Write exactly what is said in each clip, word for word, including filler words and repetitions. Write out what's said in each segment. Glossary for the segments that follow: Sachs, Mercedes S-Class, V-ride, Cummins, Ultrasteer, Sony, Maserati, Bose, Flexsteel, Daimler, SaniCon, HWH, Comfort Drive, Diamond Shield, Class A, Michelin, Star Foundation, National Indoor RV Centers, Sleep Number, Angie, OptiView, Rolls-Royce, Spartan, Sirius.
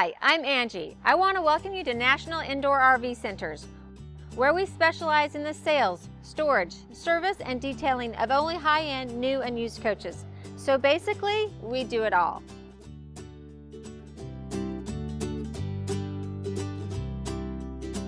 Hi, I'm Angie. I want to welcome you to National Indoor R V Centers, where we specialize in the sales, storage, service, and detailing of only high-end new and used coaches. So basically, we do it all.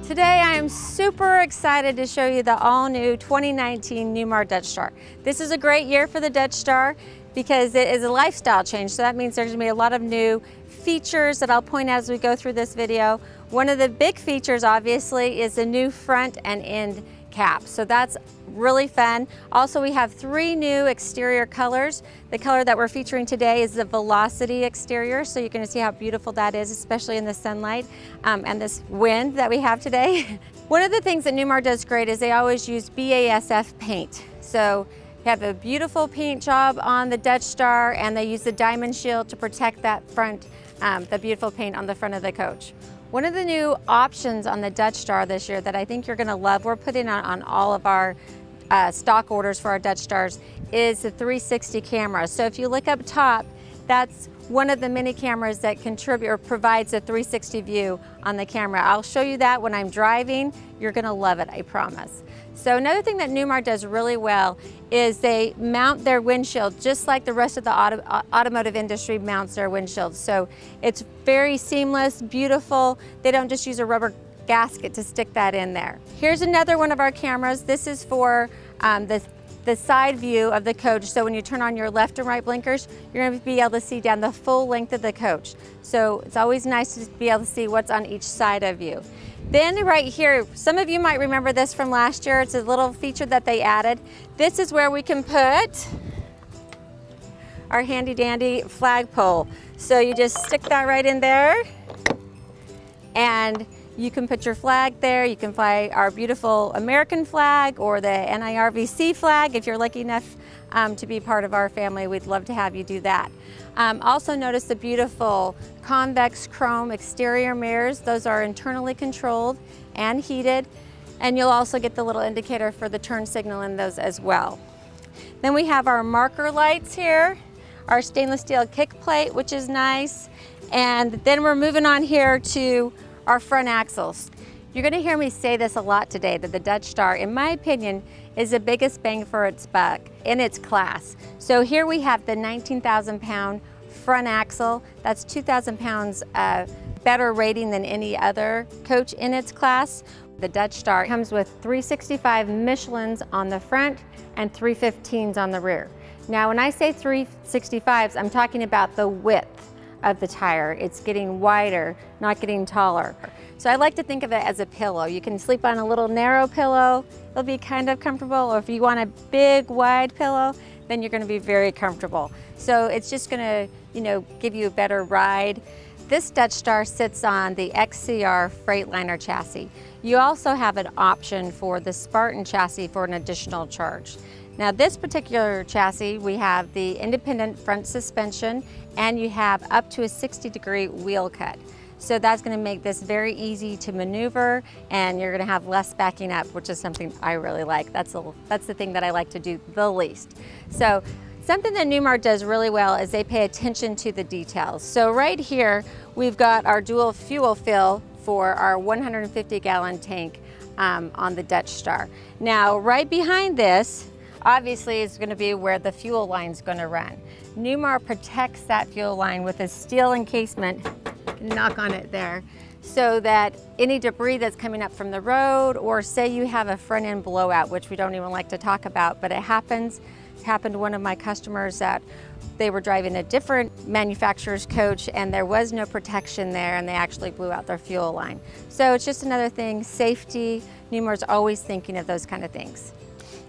Today I am super excited to show you the all-new twenty nineteen Newmar Dutch Star. This is a great year for the Dutch Star because it is a lifestyle change, so that means there's going to be a lot of new features that I'll point out as we go through this video. One of the big features, obviously, is the new front and end cap, so that's really fun. Also, we have three new exterior colors. The color that we're featuring today is the Velocity exterior, so you're going to see how beautiful that is, especially in the sunlight um, and this wind that we have today. One of the things that Newmar does great is they always use B A S F paint. So you have a beautiful paint job on the Dutch Star, and they use the Diamond Shield to protect that front, um, the beautiful paint on the front of the coach. One of the new options on the Dutch Star this year that I think you're going to love, we're putting on, on all of our Uh, stock orders for our Dutch Stars, is the three sixty camera. So if you look up top, that's one of the many cameras that contribute or provides a three sixty view on the camera. I'll show you that when I'm driving. You're gonna love it, I promise. So another thing that Newmar does really well is they mount their windshield just like the rest of the auto, automotive industry mounts their windshields. So it's very seamless, beautiful. They don't just use a rubber gasket to stick that in there. Here's another one of our cameras. This is for um, the, the side view of the coach. So when you turn on your left and right blinkers, you're going to be able to see down the full length of the coach. So it's always nice to be able to see what's on each side of you. Then right here, some of you might remember this from last year. It's a little feature that they added. This is where we can put our handy dandy flagpole. So you just stick that right in there, and you can put your flag there. You can fly our beautiful American flag or the N I R V C flag. If you're lucky enough um, to be part of our family, we'd love to have you do that. Um, also notice the beautiful convex chrome exterior mirrors. Those are internally controlled and heated. And you'll also get the little indicator for the turn signal in those as well. Then we have our marker lights here, our stainless steel kick plate, which is nice. And then we're moving on here to our front axles. You're going to hear me say this a lot today, that the Dutch Star, in my opinion, is the biggest bang for its buck in its class. So here we have the nineteen thousand pound front axle. That's two thousand pounds uh, better rating than any other coach in its class. The Dutch Star comes with three sixty-five Michelins on the front and three fifteens on the rear. Now when I say three sixty-fives, I'm talking about the width of the tire. It's getting wider, not getting taller. So I like to think of it as a pillow. You can sleep on a little narrow pillow, it'll be kind of comfortable, or if you want a big wide pillow, then you're going to be very comfortable. So it's just going to, you know, give you a better ride. This Dutch Star sits on the X C R Freightliner chassis. You also have an option for the Spartan chassis for an additional charge. Now this particular chassis, we have the independent front suspension, and you have up to a sixty degree wheel cut. So that's going to make this very easy to maneuver, and you're going to have less backing up, which is something I really like. That's the, that's the thing that I like to do the least. So something that Newmar does really well is they pay attention to the details. So right here, we've got our dual fuel fill for our one hundred fifty gallon tank um, on the Dutch Star. Now right behind this, obviously it's going to be where the fuel line's going to run. Newmar protects that fuel line with a steel encasement, knock on it there, so that any debris that's coming up from the road, or say you have a front end blowout, which we don't even like to talk about, but it happens. It happened to one of my customers that they were driving a different manufacturer's coach and there was no protection there, and they actually blew out their fuel line. So it's just another thing, safety. Newmar's always thinking of those kind of things.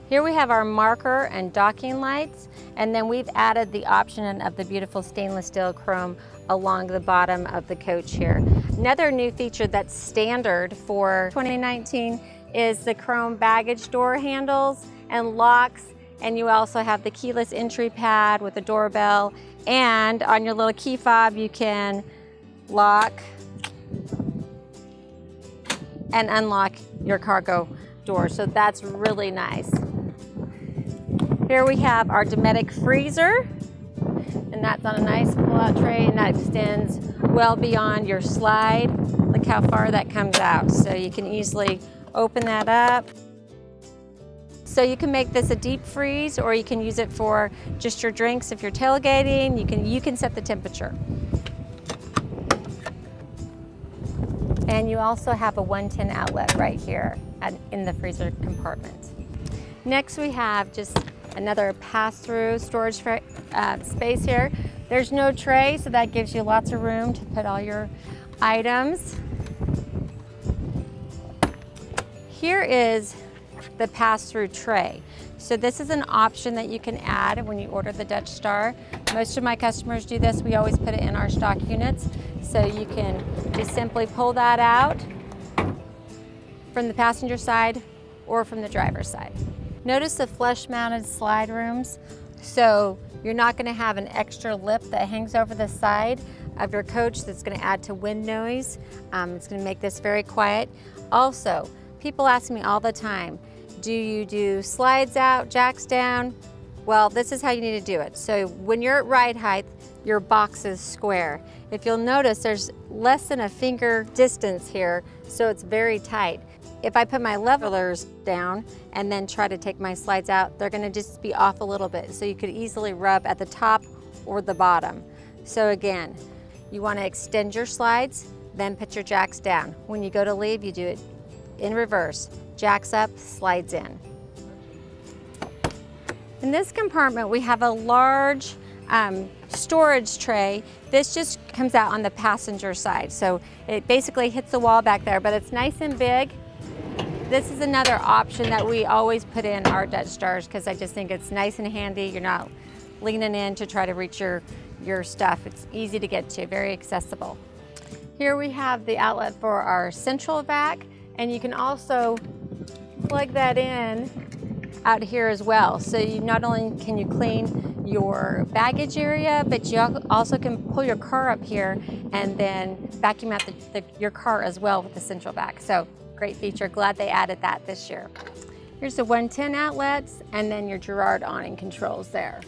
Here we have our marker and docking lights, and then we've added the option of the beautiful stainless steel chrome along the bottom of the coach here. Another new feature that's standard for twenty nineteen is the chrome baggage door handles and locks, and you also have the keyless entry pad with the doorbell, and on your little key fob you can lock and unlock your cargo door, so that's really nice. Here we have our Dometic freezer, and that's on a nice pull-out tray, and that extends well beyond your slide. Look how far that comes out. So you can easily open that up. So you can make this a deep freeze, or you can use it for just your drinks if you're tailgating. You can, you can set the temperature. And you also have a one ten outlet right here at, in the freezer compartment. Next we have just another pass-through storage uh, space here. There's no tray, so that gives you lots of room to put all your items. Here is the pass-through tray. So this is an option that you can add when you order the Dutch Star. Most of my customers do this. We always put it in our stock units. So you can just simply pull that out from the passenger side or from the driver's side. Notice the flush-mounted slide rooms. So you're not going to have an extra lip that hangs over the side of your coach that's going to add to wind noise. Um, it's going to make this very quiet. Also, people ask me all the time, do you do slides out, jacks down? Well, this is how you need to do it. So when you're at ride height, your box is square. If you'll notice, there's less than a finger distance here, so it's very tight. If I put my levelers down and then try to take my slides out, they're gonna just be off a little bit, so you could easily rub at the top or the bottom. So again, you wanna extend your slides, then put your jacks down. When you go to leave, you do it in reverse. Jacks up, slides in. In this compartment, we have a large um, storage tray. This just comes out on the passenger side, so it basically hits the wall back there, but it's nice and big. This is another option that we always put in our Dutch Stars because I just think it's nice and handy. You're not leaning in to try to reach your, your stuff. It's easy to get to, very accessible. Here we have the outlet for our central vac, and you can also plug that in out here as well. So you not only can you clean your baggage area, but you also can pull your car up here and then vacuum out the, the, your car as well with the central vac. So great feature, glad they added that this year. Here's the one ten outlets and then your Girard awning controls there.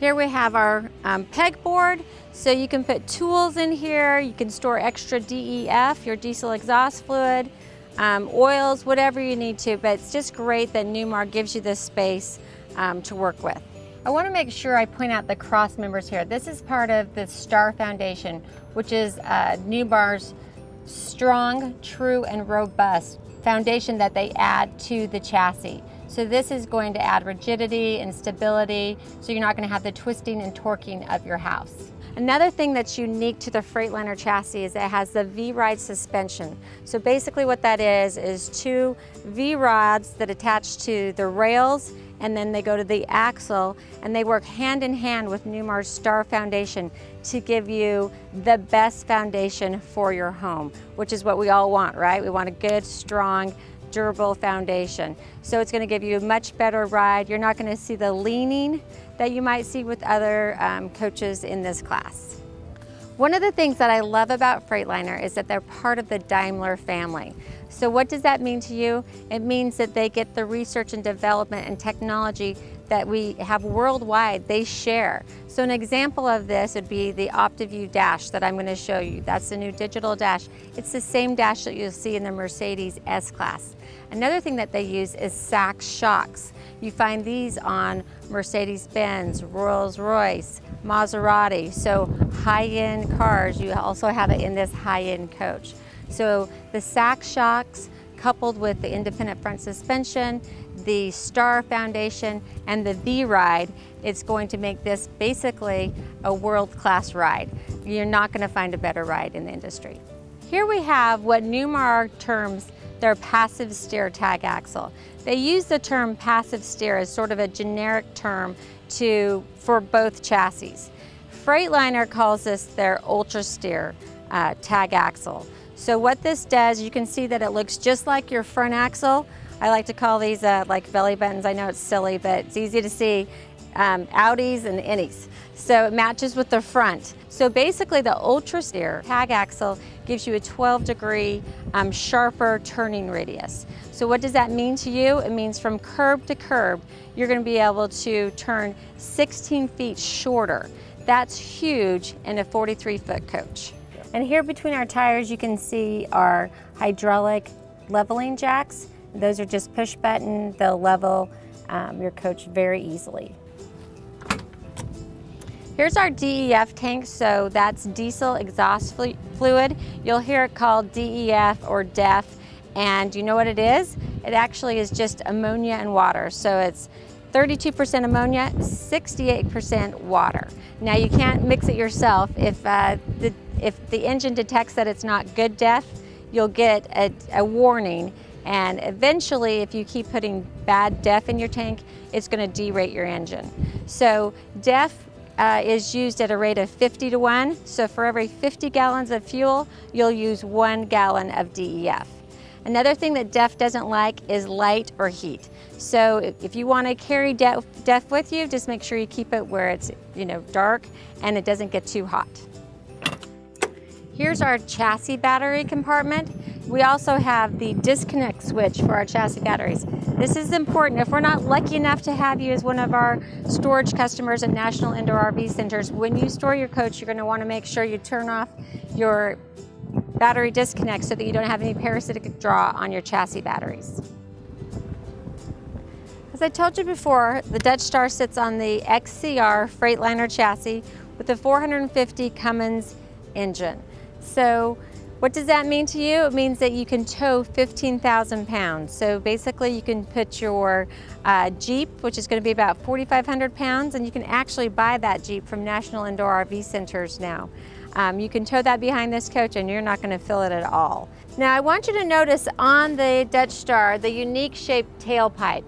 Here we have our um, pegboard, so you can put tools in here, you can store extra D E F, your diesel exhaust fluid, um, oils, whatever you need to, but it's just great that Newmar gives you this space um, to work with. I want to make sure I point out the cross members here. This is part of the Star Foundation, which is uh, Newmar's strong, true, and robust foundation that they add to the chassis. So this is going to add rigidity and stability, so you're not going to have the twisting and torquing of your house. Another thing that's unique to the Freightliner chassis is it has the V-ride suspension. So basically what that is, is two V-rods that attach to the rails, and then they go to the axle, and they work hand in hand with Newmar's Star Foundation to give you the best foundation for your home, which is what we all want, right? We want a good, strong, durable foundation. So it's going to give you a much better ride. You're not going to see the leaning that you might see with other um, coaches in this class. One of the things that I love about Freightliner is that they're part of the Daimler family. So what does that mean to you? It means that they get the research and development and technology that we have worldwide, they share. So an example of this would be the OptiView dash that I'm going to show you. That's the new digital dash. It's the same dash that you'll see in the Mercedes S-Class. Another thing that they use is Sachs shocks. You find these on Mercedes-Benz, Rolls-Royce, Maserati, so high-end cars. You also have it in this high-end coach. So the Sachs shocks coupled with the independent front suspension, the Star Foundation, and the V-Ride, it's going to make this basically a world-class ride. You're not going to find a better ride in the industry. Here we have what Newmar terms their passive steer tag axle. They use the term passive steer as sort of a generic term to, for both chassis. Freightliner calls this their Ultrasteer uh, tag axle. So what this does, you can see that it looks just like your front axle. I like to call these uh, like belly buttons. I know it's silly, but it's easy to see. Um, Audis and innies. So it matches with the front. So basically the Ultrasteer tag axle gives you a twelve degree um, sharper turning radius. So what does that mean to you? It means from curb to curb, you're going to be able to turn sixteen feet shorter. That's huge in a forty-three foot coach. Yeah. And here between our tires, you can see our hydraulic leveling jacks. Those are just push button. They'll level um, your coach very easily. Here's our D E F tank, so that's diesel exhaust fluid. You'll hear it called D E F or D E F, and you know what it is? It actually is just ammonia and water. So it's thirty-two percent ammonia, sixty-eight percent water. Now you can't mix it yourself. If, uh, the, if the engine detects that it's not good D E F, you'll get a, a warning. And eventually, if you keep putting bad D E F in your tank, it's gonna derate your engine. So D E F Uh, is used at a rate of fifty to one. So for every fifty gallons of fuel, you'll use one gallon of D E F. Another thing that D E F doesn't like is light or heat. So if you want to carry D E F with you, just make sure you keep it where it's, you know, dark and it doesn't get too hot. Here's our chassis battery compartment. We also have the disconnect switch for our chassis batteries. This is important. If we're not lucky enough to have you as one of our storage customers at National Indoor R V Centers, when you store your coach, you're going to want to make sure you turn off your battery disconnect so that you don't have any parasitic draw on your chassis batteries. As I told you before, the Dutch Star sits on the X C R Freightliner chassis with a four hundred fifty Cummins engine. So what does that mean to you? It means that you can tow fifteen thousand pounds. So basically you can put your uh, Jeep, which is going to be about forty-five hundred pounds, and you can actually buy that Jeep from National Indoor R V Centers now. Um, you can tow that behind this coach and you're not going to fill it at all. Now I want you to notice on the Dutch Star the unique shaped tailpipe.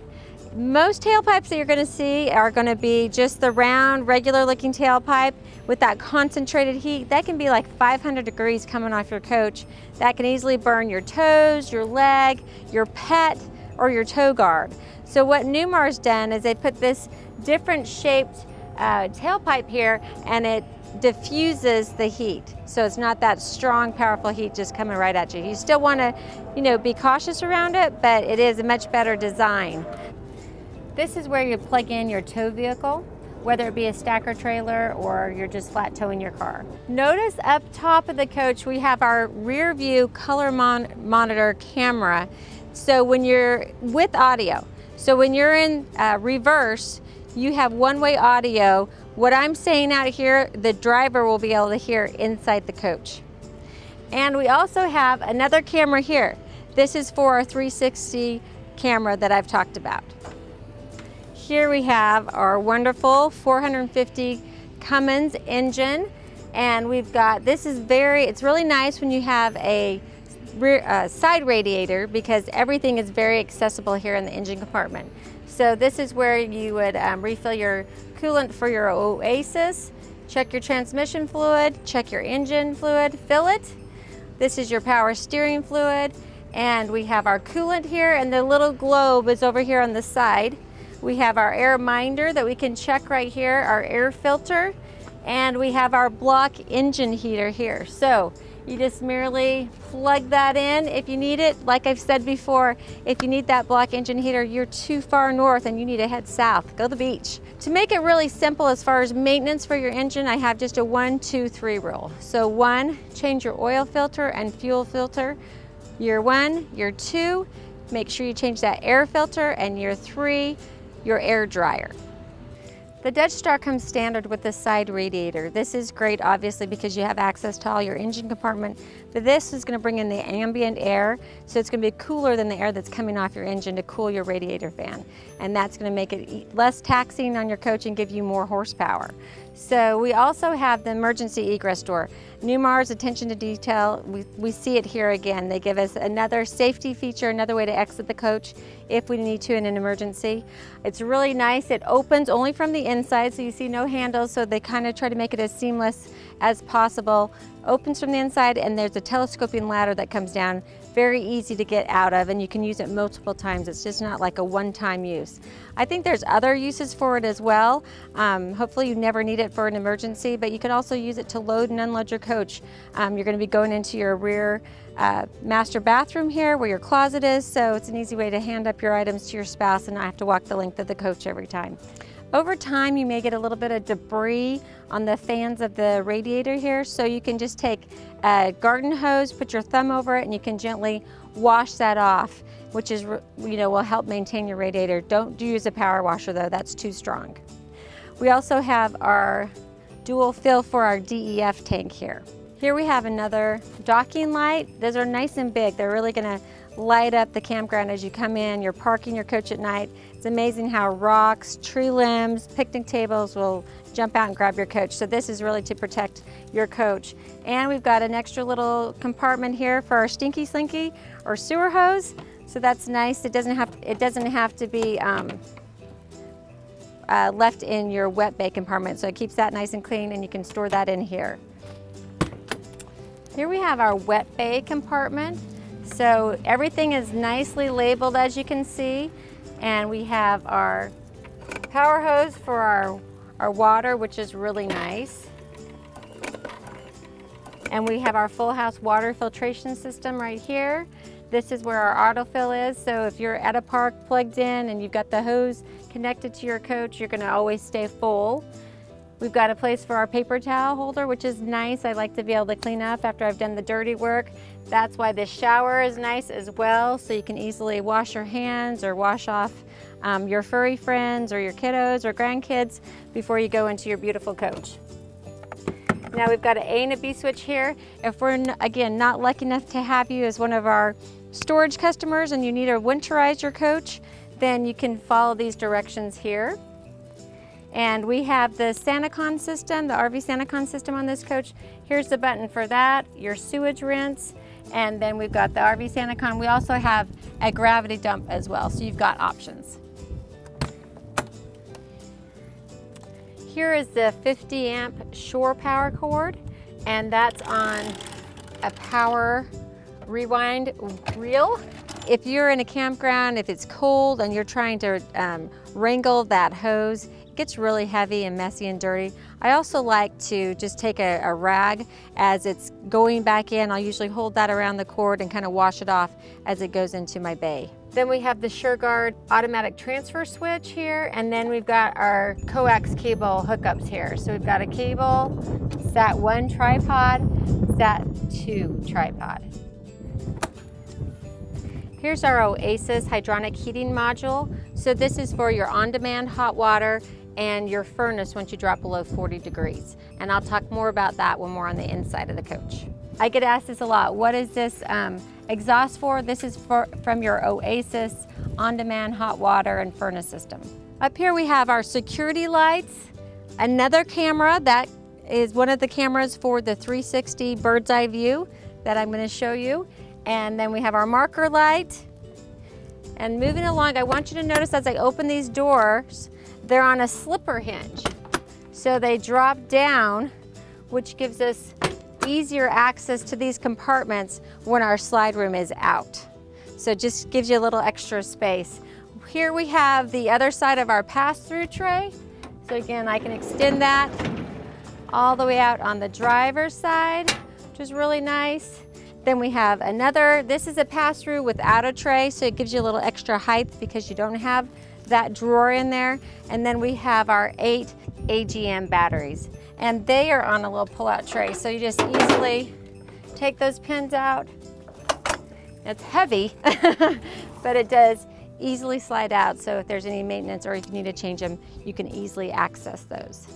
Most tailpipes that you're going to see are going to be just the round, regular looking tailpipe with that concentrated heat. That can be like five hundred degrees coming off your coach. That can easily burn your toes, your leg, your pet, or your tow guard. So what Newmar's done is they put this different shaped uh, tailpipe here, and it diffuses the heat. So it's not that strong, powerful heat just coming right at you. You still want to, you know, be cautious around it, but it is a much better design. This is where you plug in your tow vehicle, whether it be a stacker trailer or you're just flat towing your car. Notice up top of the coach, we have our rear view color mon monitor camera. So when you're with audio, so when you're in uh, reverse, you have one-way audio. What I'm saying out here, the driver will be able to hear inside the coach. And we also have another camera here. This is for our three sixty camera that I've talked about. Here we have our wonderful four hundred fifty Cummins engine, and we've got, this is very, it's really nice when you have a rear, uh, side radiator, because everything is very accessible here in the engine compartment. So this is where you would um, refill your coolant for your Oasis, check your transmission fluid, check your engine fluid, fill it. This is your power steering fluid, and we have our coolant here, and the little globe is over here on the side. We have our air minder that we can check right here, our air filter, and we have our block engine heater here. So you just merely plug that in if you need it. Like I've said before, if you need that block engine heater, you're too far north and you need to head south, go to the beach. To make it really simple as far as maintenance for your engine, I have just a one, two, three rule. So one, change your oil filter and fuel filter. Year one, year two, make sure you change that air filter, and year three, your air dryer. The Dutch Star comes standard with the side radiator. This is great, obviously, because you have access to all your engine compartment, but this is going to bring in the ambient air, so it's going to be cooler than the air that's coming off your engine to cool your radiator fan, and that's going to make it less taxing on your coach and give you more horsepower. So we also have the emergency egress door. Newmar's attention to detail, we, we see it here again. They give us another safety feature, another way to exit the coach if we need to in an emergency. It's really nice. It opens only from the inside, so you see no handles, so they kind of try to make it as seamless as possible. Opens from the inside, and there's a telescoping ladder that comes down. Very easy to get out of, and you can use it multiple times. It's just not like a one-time use. I think there's other uses for it as well. Um, hopefully you never need it for an emergency, but you can also use it to load and unload your coach. Um, you're going to be going into your rear uh, master bathroom here where your closet is, so it's an easy way to hand up your items to your spouse and not have to walk the length of the coach every time. Over time, you may get a little bit of debris on the fans of the radiator here, so you can just take a garden hose, put your thumb over it, and you can gently wash that off, which is, you know, will help maintain your radiator. Don't use a power washer though, that's too strong. We also have our dual fill for our D E F tank here. Here we have another docking light. Those are nice and big. They're really gonna light up the campground as you come in. You're parking your coach at night. It's amazing how rocks, tree limbs, picnic tables will jump out and grab your coach. So this is really to protect your coach. And we've got an extra little compartment here for our stinky slinky or sewer hose. So that's nice. It doesn't have it doesn't have to be um, uh, left in your wet bay compartment. So it keeps that nice and clean, and you can store that in here. Here we have our wet bay compartment. So everything is nicely labeled, as you can see. And we have our power hose for our, our water, which is really nice. And we have our full house water filtration system right here. This is where our autofill is. So if you're at a park plugged in and you've got the hose connected to your coach, you're gonna always stay full. We've got a place for our paper towel holder, which is nice. I like to be able to clean up after I've done the dirty work. That's why this shower is nice as well, so you can easily wash your hands or wash off um, your furry friends or your kiddos or grandkids before you go into your beautiful coach. Now we've got an A and a B switch here. If we're, again, not lucky enough to have you as one of our storage customers and you need to winterize your coach, then you can follow these directions here. And we have the SaniCon system, the R V SaniCon system on this coach. Here's the button for that, your sewage rinse, and then we've got the R V SaniCon. We also have a gravity dump as well, so you've got options. Here is the fifty amp shore power cord, and that's on a power rewind reel. If you're in a campground, if it's cold and you're trying to um, wrangle that hose, gets really heavy and messy and dirty. I also like to just take a, a rag as it's going back in. I'll usually hold that around the cord and kind of wash it off as it goes into my bay. Then we have the Girard automatic transfer switch here, and then we've got our coax cable hookups here. So we've got a cable, SAT one tripod, SAT two tripod. Here's our Oasis hydronic heating module. So this is for your on-demand hot water and your furnace once you drop below forty degrees. And I'll talk more about that when we're on the inside of the coach. I get asked this a lot, what is this um, exhaust for? This is for, from your Oasis on-demand hot water and furnace system. Up here we have our security lights, another camera. That is one of the cameras for the three sixty bird's eye view that I'm gonna show you. And then we have our marker light. And moving along, I want you to notice as I open these doors, they're on a slipper hinge. So they drop down, which gives us easier access to these compartments when our slide room is out. So it just gives you a little extra space. Here we have the other side of our pass-through tray. So again, I can extend that all the way out on the driver's side, which is really nice. Then we have another, this is a pass-through without a tray, so it gives you a little extra height because you don't have that drawer in there. And then we have our eight A G M batteries, and they are on a little pull-out tray, so you just easily take those pins out. It's heavy, but it does easily slide out, so if there's any maintenance or if you need to change them, you can easily access those.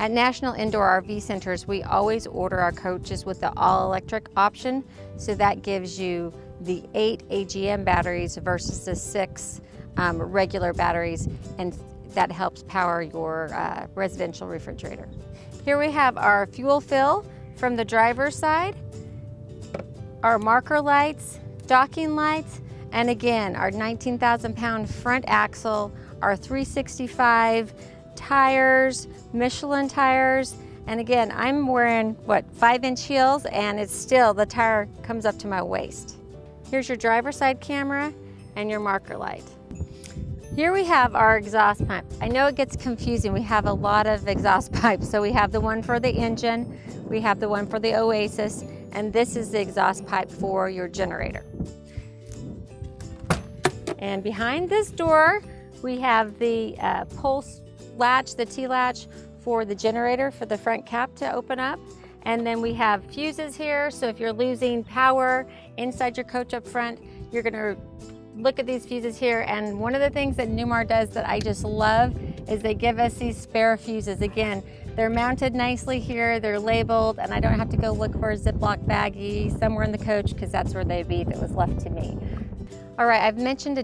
At National Indoor R V Centers, we always order our coaches with the all-electric option, so that gives you the eight A G M batteries versus the six um, regular batteries, and that helps power your uh, residential refrigerator. Here we have our fuel fill from the driver's side, our marker lights, docking lights, and again, our nineteen thousand pound front axle, our three sixty-five tires, Michelin tires, and again, I'm wearing, what, five inch heels, and it's still, the tire comes up to my waist. Here's your driver's side camera and your marker light. Here we have our exhaust pipe. I know it gets confusing. We have a lot of exhaust pipes. So we have the one for the engine, we have the one for the Oasis, and this is the exhaust pipe for your generator. And behind this door, we have the uh, pulse latch, the T-latch for the generator for the front cap to open up. And then we have fuses here, so if you're losing power inside your coach up front, you're gonna look at these fuses here. And one of the things that Newmar does that I just love is they give us these spare fuses. Again, they're mounted nicely here, they're labeled, and I don't have to go look for a Ziploc baggie somewhere in the coach, because that's where they'd be if it was left to me. All right, I've mentioned uh,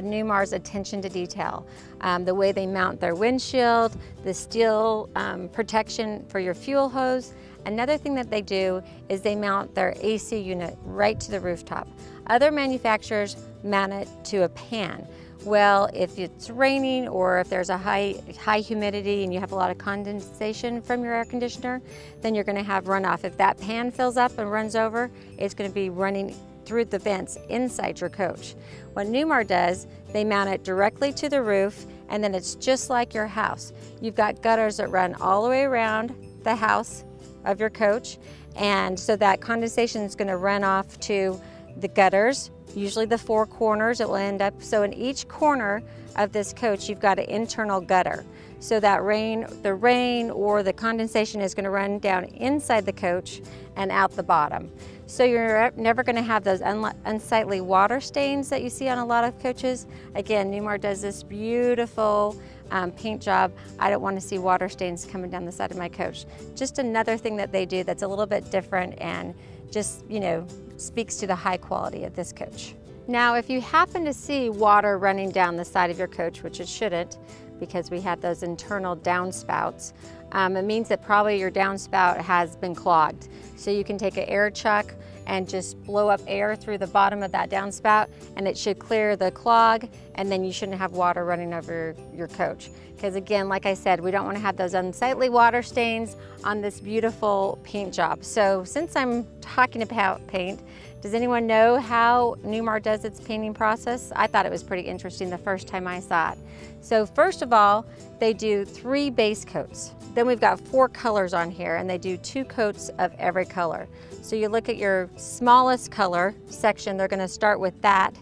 Newmar's attention to detail. Um, the way they mount their windshield, the steel um, protection for your fuel hose. Another thing that they do is they mount their A C unit right to the rooftop. Other manufacturers mount it to a pan. Well, if it's raining or if there's a high, high humidity and you have a lot of condensation from your air conditioner, then you're gonna have runoff. If that pan fills up and runs over, it's gonna be running through the vents inside your coach. What Newmar does, they mount it directly to the roof, and then it's just like your house. You've got gutters that run all the way around the house of your coach, and so that condensation is gonna run off to the gutters, usually the four corners it will end up. So in each corner of this coach, you've got an internal gutter. So that rain, the rain or the condensation is gonna run down inside the coach and out the bottom. So you're never gonna have those unsightly water stains that you see on a lot of coaches. Again, Newmar does this beautiful um, paint job. I don't wanna see water stains coming down the side of my coach. Just another thing that they do that's a little bit different and just, you know, speaks to the high quality of this coach. Now, if you happen to see water running down the side of your coach, which it shouldn't, because we have those internal downspouts, um, it means that probably your downspout has been clogged. So you can take an air chuck and just blow up air through the bottom of that downspout, and it should clear the clog, and then you shouldn't have water running over your coach. Because again, like I said, we don't want to have those unsightly water stains on this beautiful paint job. So since I'm talking about paint, does anyone know how Newmar does its painting process? I thought it was pretty interesting the first time I saw it. So first of all, they do three base coats. Then we've got four colors on here, and they do two coats of every color. So you look at your smallest color section, they're gonna start with that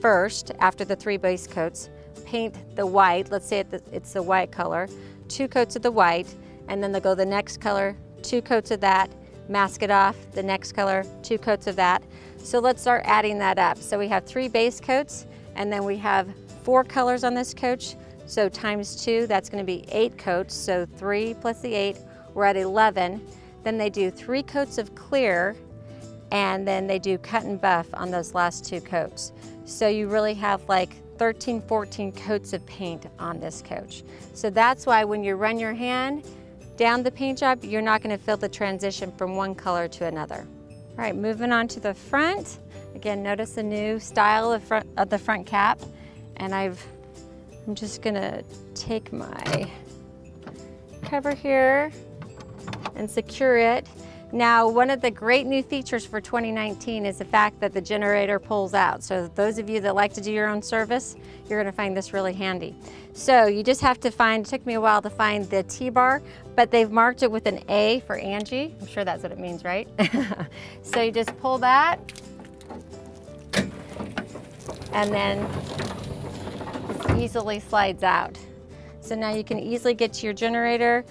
first after the three base coats, paint the white, let's say it's the white color, two coats of the white, and then they'll go the next color, two coats of that, mask it off, the next color, two coats of that. So let's start adding that up. So we have three base coats, and then we have four colors on this coach. So times two, that's gonna be eight coats. So three plus the eight, we're at eleven. Then they do three coats of clear, and then they do cut and buff on those last two coats. So you really have like thirteen, fourteen coats of paint on this coach. So that's why when you run your hand down the paint job, you're not gonna feel the transition from one color to another. All right, moving on to the front. Again, notice the new style of, front, of the front cap. And I've, I'm just gonna take my cover here and secure it. Now, one of the great new features for twenty nineteen is the fact that the generator pulls out. So those of you that like to do your own service, you're gonna find this really handy. So you just have to find, it took me a while to find the T-bar, but they've marked it with an A for Angie. I'm sure that's what it means, right? So you just pull that, and then it easily slides out. So now you can easily get to your generator.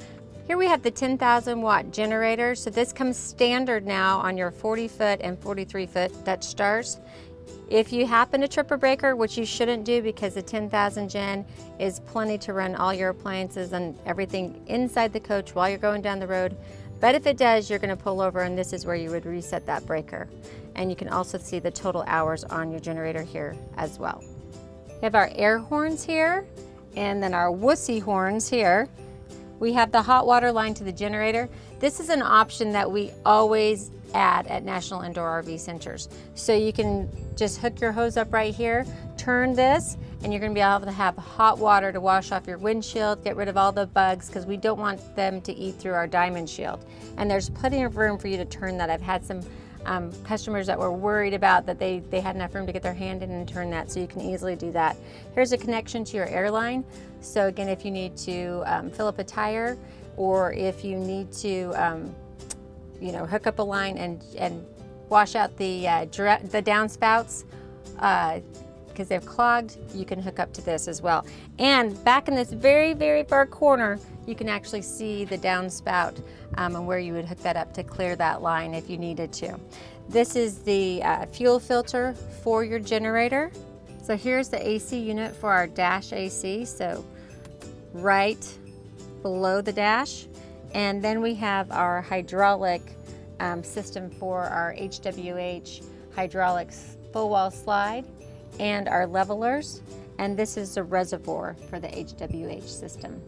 Here we have the ten thousand watt generator. So this comes standard now on your forty foot and forty-three foot Dutch Stars. If you happen to trip a breaker, which you shouldn't do because the ten thousand gen is plenty to run all your appliances and everything inside the coach while you're going down the road. But if it does, you're gonna pull over, and this is where you would reset that breaker. And you can also see the total hours on your generator here as well. We have our air horns here, and then our wussy horns here. We have the hot water line to the generator. This is an option that we always add at National Indoor R V Centers. So you can just hook your hose up right here, turn this, and you're gonna be able to have hot water to wash off your windshield, get rid of all the bugs, because we don't want them to eat through our Diamond Shield. And there's plenty of room for you to turn that. I've had some um, customers that were worried about that they, they had enough room to get their hand in and turn that, so you can easily do that. Here's a connection to your airline. So again, if you need to um, fill up a tire, or if you need to, um, you know, hook up a line and, and wash out the, uh, the downspouts, uh, because they've clogged, you can hook up to this as well. And back in this very, very far corner, you can actually see the downspout um, and where you would hook that up to clear that line if you needed to. This is the uh, fuel filter for your generator. So here's the A C unit for our dash A C, so right below the dash. And then we have our hydraulic um, system for our H W H hydraulic full wall slide and our levelers. And this is the reservoir for the H W H system.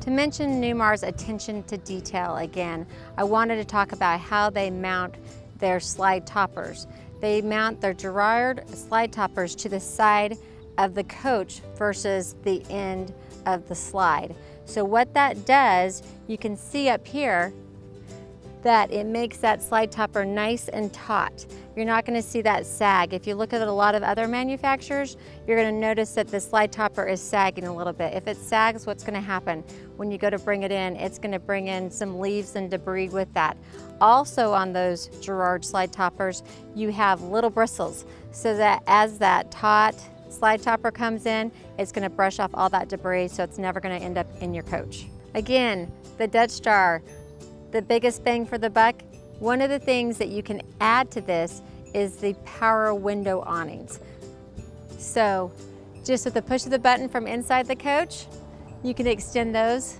To mention Newmar's attention to detail again, I wanted to talk about how they mount their slide toppers. They mount their Girard slide toppers to the side of the coach versus the end of the slide. So what that does, you can see up here that it makes that slide topper nice and taut. You're not gonna see that sag. If you look at a lot of other manufacturers, you're gonna notice that the slide topper is sagging a little bit. If it sags, what's gonna happen? When you go to bring it in, it's gonna bring in some leaves and debris with that. Also on those Girard slide toppers, you have little bristles so that as that taut slide topper comes in, it's gonna brush off all that debris, so it's never gonna end up in your coach. Again, the Dutch Star, the biggest bang for the buck. One of the things that you can add to this is the power window awnings. So just with the push of the button from inside the coach, you can extend those.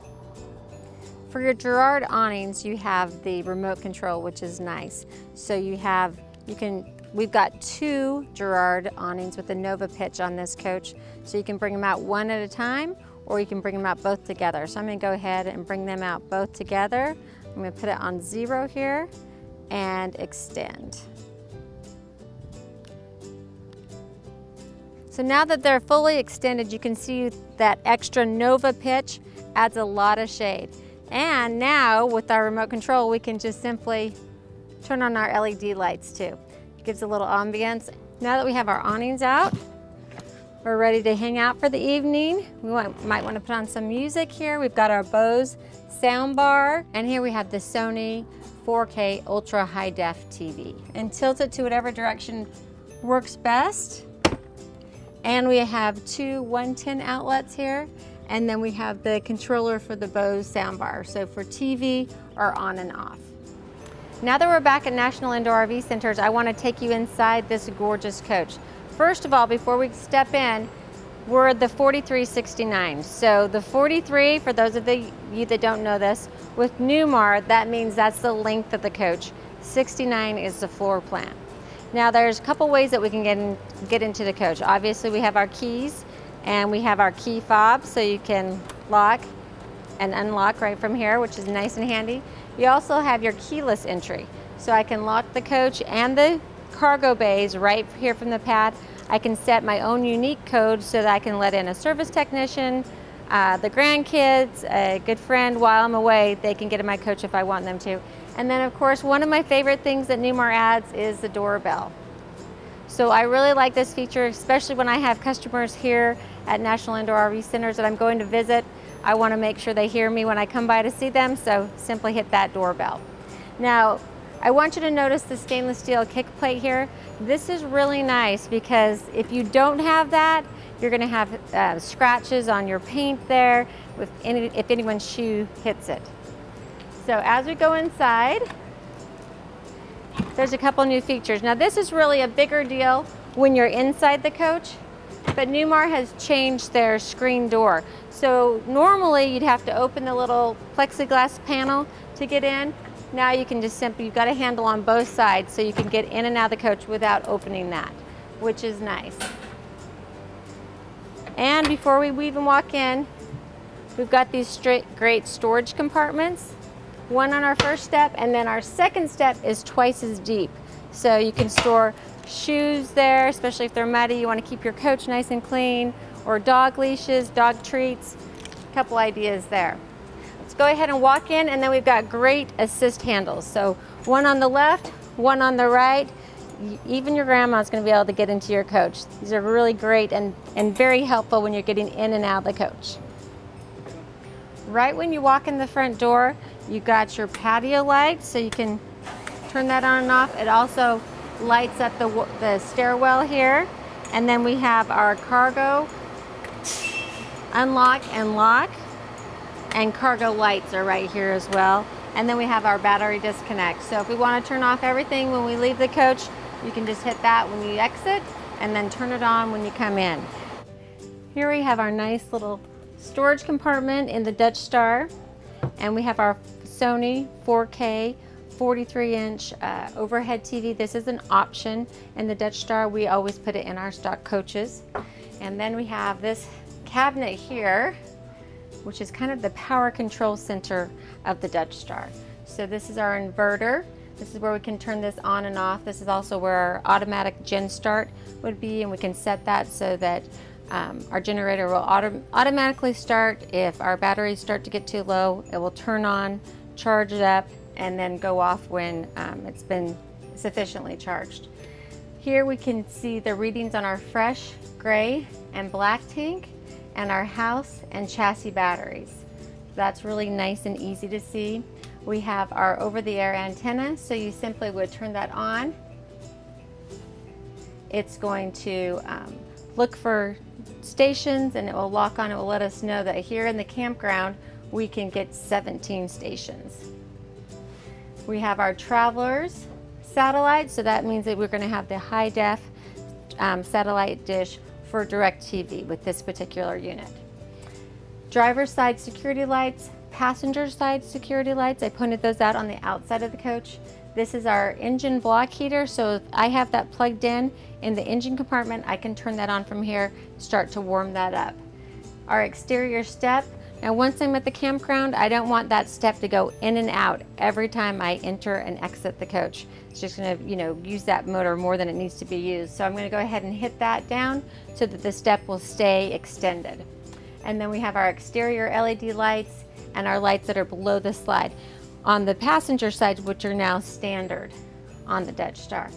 For your Girard awnings, you have the remote control, which is nice. So you have, you can, we've got two Girard awnings with the Nova pitch on this coach. So you can bring them out one at a time, or you can bring them out both together. So I'm gonna go ahead and bring them out both together. I'm gonna put it on zero here and extend. So now that they're fully extended, you can see that extra Nova pitch adds a lot of shade. And now with our remote control, we can just simply turn on our L E D lights too. It gives a little ambience. Now that we have our awnings out, we're ready to hang out for the evening. We want, might want to put on some music here. We've got our Bose sound bar, and here we have the Sony four K Ultra High Def T V. And tilt it to whatever direction works best. And we have two one ten outlets here, and then we have the controller for the Bose sound bar, so for T V or on and off. Now that we're back at National Indoor R V Centers, I want to take you inside this gorgeous coach. First of all, before we step in, we're the forty-three sixty-nine. So the forty-three, for those of the, you that don't know this, with Newmar, that means that's the length of the coach. sixty-nine is the floor plan. Now there's a couple ways that we can get, in, get into the coach. Obviously we have our keys and we have our key fob, so you can lock and unlock right from here, which is nice and handy. You also have your keyless entry. So I can lock the coach and the cargo bays right here from the pad. I can set my own unique code so that I can let in a service technician, uh, the grandkids, a good friend while I'm away. They can get in my coach if I want them to. And then of course, one of my favorite things that Newmar adds is the doorbell. So I really like this feature, especially when I have customers here at National Indoor R V Centers that I'm going to visit. I want to make sure they hear me when I come by to see them, so simply hit that doorbell. Now, I want you to notice the stainless steel kick plate here. This is really nice because if you don't have that, you're gonna have uh, scratches on your paint there with any, if anyone's shoe hits it. So as we go inside, there's a couple new features. Now this is really a bigger deal when you're inside the coach, but Newmar has changed their screen door. So normally you'd have to open the little plexiglass panel to get in. Now you can just simply, you've got a handle on both sides so you can get in and out of the coach without opening that, which is nice. And before we even walk in, we've got these straight, great storage compartments. One on our first step, and then our second step is twice as deep. So you can store shoes there, especially if they're muddy. You want to keep your coach nice and clean, or dog leashes, dog treats, a couple ideas there. Go ahead and walk in, and then we've got great assist handles. So one on the left, one on the right. Even your grandma's gonna be able to get into your coach. These are really great and, and very helpful when you're getting in and out of the coach. Right when you walk in the front door, you got your patio light, so you can turn that on and off. It also lights up the, the stairwell here. And then we have our cargo unlock and lock, and cargo lights are right here as well. And then we have our battery disconnect. So if we want to turn off everything when we leave the coach, you can just hit that when you exit and then turn it on when you come in. Here we have our nice little storage compartment in the Dutch Star, and we have our Sony four K forty-three inch uh, overhead T V. This is an option in the Dutch Star. We always put it in our stock coaches. And then we have this cabinet here, which is kind of the power control center of the Dutch Star. So this is our inverter. This is where we can turn this on and off. This is also where our automatic gen start would be, and we can set that so that um, our generator will auto automatically start. If our batteries start to get too low, it will turn on, charge it up, and then go off when um, it's been sufficiently charged. Here we can see the readings on our fresh, gray, and black tank, and our house and chassis batteries. That's really nice and easy to see. We have our over-the-air antenna, so you simply would turn that on. It's going to um, look for stations, and it will lock on. It will let us know that here in the campground, we can get seventeen stations. We have our Travelers satellite, so that means that we're gonna have the high def um, satellite dish for DirecTV with this particular unit. Driver's side security lights, passenger side security lights, I pointed those out on the outside of the coach. This is our engine block heater, so if I have that plugged in in the engine compartment, I can turn that on from here, start to warm that up. Our exterior step, now once I'm at the campground, I don't want that step to go in and out every time I enter and exit the coach. It's just gonna, you know, use that motor more than it needs to be used. So I'm gonna go ahead and hit that down so that the step will stay extended. And then we have our exterior L E D lights and our lights that are below the slide on the passenger side, which are now standard on the Dutch Star.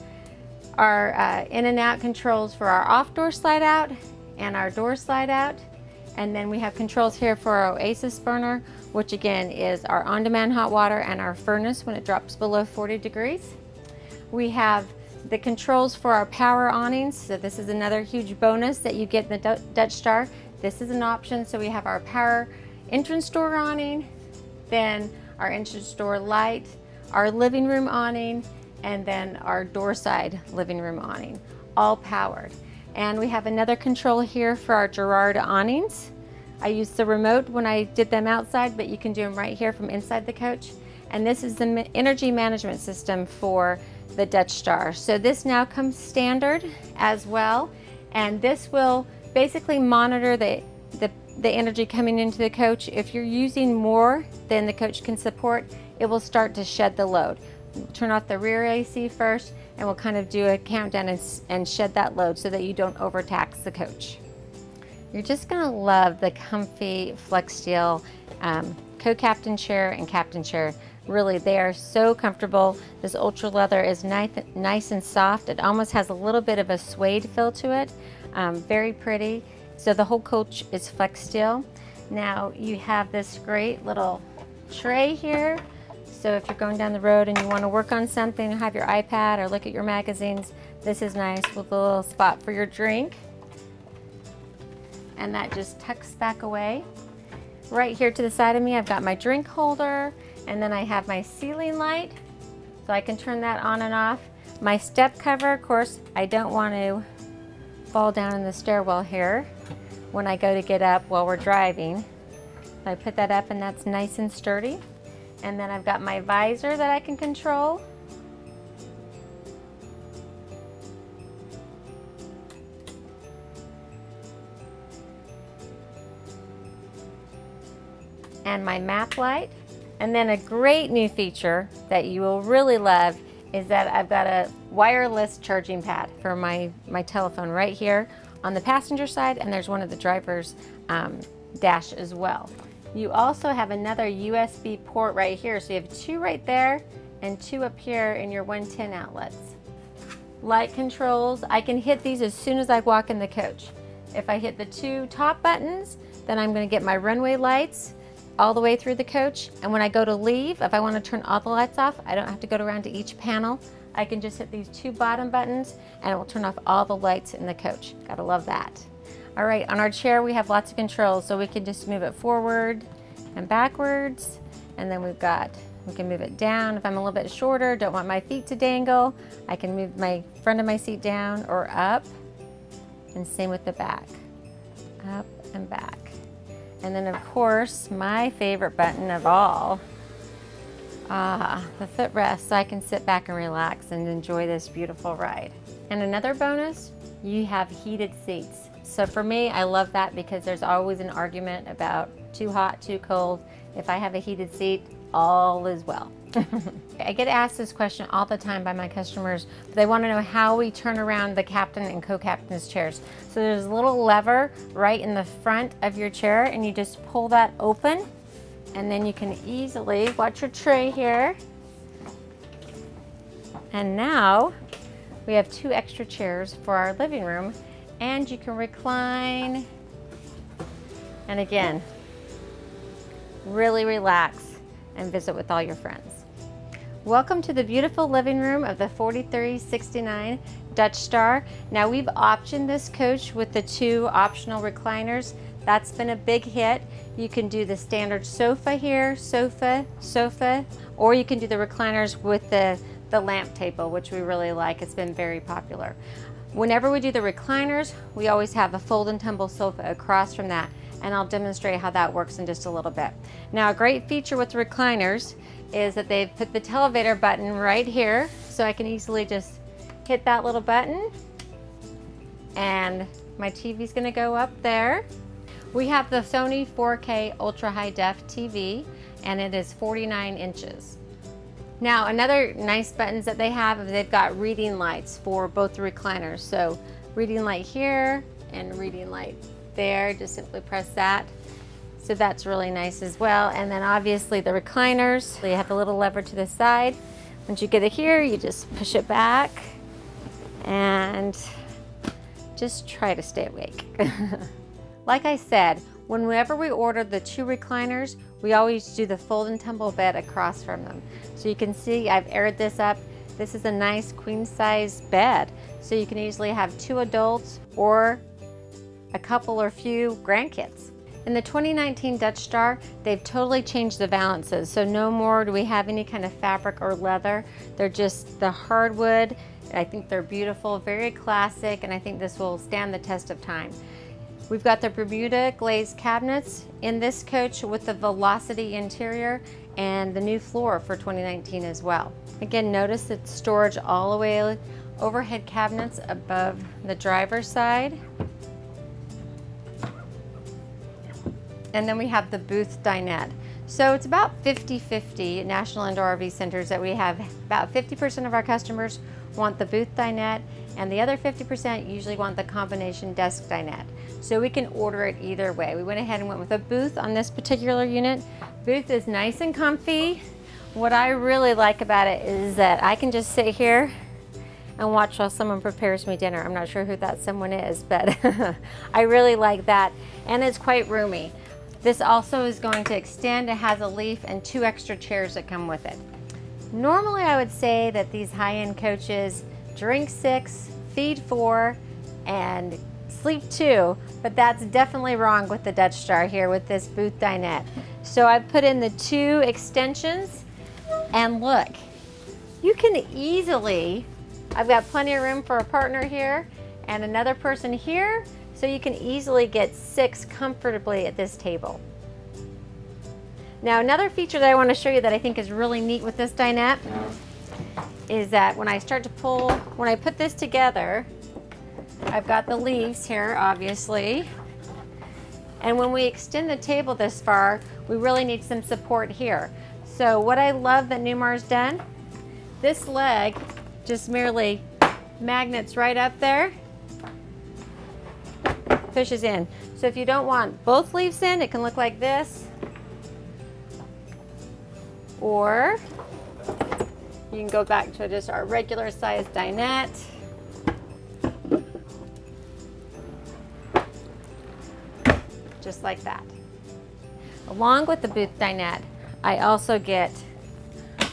Our uh, in and out controls for our off door slide out and our door slide out. And then we have controls here for our Oasis burner, which again is our on-demand hot water and our furnace when it drops below forty degrees. We have the controls for our power awnings. So this is another huge bonus that you get in the Dutch Star. This is an option. So we have our power entrance door awning, then our entrance door light, our living room awning, and then our door side living room awning, all powered. And we have another control here for our Girard awnings. I used the remote when I did them outside, but you can do them right here from inside the coach. And this is the energy management system for the Dutch Star. So this now comes standard as well. And this will basically monitor the, the, the energy coming into the coach. If you're using more than the coach can support, it will start to shed the load. Turn off the rear A C first, and we'll kind of do a countdown and, and shed that load so that you don't overtax the coach. You're just gonna love the comfy Flexsteel um, co-captain chair and captain chair. Really, they are so comfortable. This ultra leather is nice, nice and soft. It almost has a little bit of a suede feel to it. Um, very pretty. So the whole coach is Flexsteel. Now you have this great little tray here. So if you're going down the road and you want to work on something, have your iPad or look at your magazines, this is nice with a little spot for your drink. And that just tucks back away. Right here to the side of me, I've got my drink holder, and then I have my ceiling light, so I can turn that on and off. My step cover, of course, I don't want to fall down in the stairwell here when I go to get up while we're driving. So I put that up, and that's nice and sturdy. And then I've got my visor that I can control. And my map light. And then a great new feature that you will really love is that I've got a wireless charging pad for my, my telephone right here on the passenger side, and there's one of the driver's um, dash as well. You also have another U S B port right here. So you have two right there and two up here in your one ten outlets. Light controls, I can hit these as soon as I walk in the coach. If I hit the two top buttons, then I'm gonna get my runway lights all the way through the coach. And when I go to leave, if I wanna turn all the lights off, I don't have to go around to each panel. I can just hit these two bottom buttons and it will turn off all the lights in the coach. Gotta love that. All right, on our chair we have lots of controls, so we can just move it forward and backwards, and then we've got, we can move it down if I'm a little bit shorter, don't want my feet to dangle, I can move my front of my seat down or up, and same with the back, up and back. And then of course, my favorite button of all, ah, the footrest, so I can sit back and relax and enjoy this beautiful ride. And another bonus, you have heated seats. So for me, I love that because there's always an argument about too hot, too cold. If I have a heated seat, all is well. I get asked this question all the time by my customers. They want to know how we turn around the captain and co-captain's chairs. So there's a little lever right in the front of your chair and you just pull that open, and then you can easily, watch your tray here. And now we have two extra chairs for our living room, and you can recline. And again, really relax and visit with all your friends. Welcome to the beautiful living room of the forty-three sixty-nine Dutch Star. Now we've optioned this coach with the two optional recliners. That's been a big hit. You can do the standard sofa here, sofa, sofa, or you can do the recliners with the, the lamp table, which we really like. It's been very popular. Whenever we do the recliners, we always have a fold and tumble sofa across from that, and I'll demonstrate how that works in just a little bit. Now, a great feature with recliners is that they've put the televator button right here, so I can easily just hit that little button, and my T V's gonna go up there. We have the Sony four K Ultra High Def T V, and it is forty-nine inches. Now, another nice buttons that they have is they've got reading lights for both the recliners. So, reading light here and reading light there, just simply press that. So that's really nice as well. And then obviously the recliners, so you have the little lever to the side. Once you get it here, you just push it back and just try to stay awake. Like I said, whenever we order the two recliners, we always do the fold and tumble bed across from them. So you can see I've aired this up. This is a nice queen size bed. So you can easily have two adults or a couple or few grandkids. In the twenty nineteen Dutch Star, they've totally changed the valances. So no more do we have any kind of fabric or leather. They're just the hardwood. I think they're beautiful, very classic, and I think this will stand the test of time. We've got the Bermuda glazed cabinets in this coach with the Velocity interior and the new floor for twenty nineteen as well. Again, notice it's storage all the way, overhead cabinets above the driver's side. And then we have the booth dinette. So it's about fifty fifty National Indoor R V Centers that we have. About fifty percent of our customers want the booth dinette, and the other fifty percent usually want the combination desk dinette. So we can order it either way. We went ahead and went with a booth on this particular unit. Booth is nice and comfy. What I really like about it is that I can just sit here and watch while someone prepares me dinner. I'm not sure who that someone is, but I really like that, and it's quite roomy. This also is going to extend. It has a leaf and two extra chairs that come with it. Normally I would say that these high-end coaches drink six, feed four, and sleep two, but that's definitely wrong with the Dutch Star here with this booth dinette. So I put in the two extensions, and look, you can easily, I've got plenty of room for a partner here and another person here, so you can easily get six comfortably at this table. Now, another feature that I want to show you that I think is really neat with this dinette is that when I start to pull, when I put this together, I've got the leaves here, obviously. And when we extend the table this far, we really need some support here. So what I love that Newmar's done, this leg just merely magnets right up there, pushes in. So if you don't want both leaves in, it can look like this, or you can go back to just our regular size dinette. Just like that. Along with the booth dinette, I also get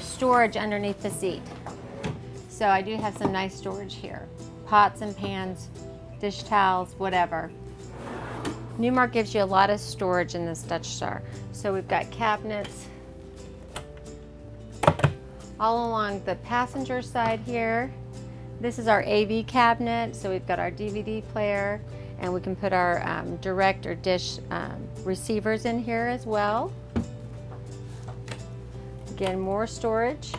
storage underneath the seat. So I do have some nice storage here. Pots and pans, dish towels, whatever. Newmar gives you a lot of storage in this Dutch Star. So we've got cabinets all along the passenger side here. This is our A V cabinet, so we've got our D V D player, and we can put our um, direct or dish um, receivers in here as well. Again, more storage.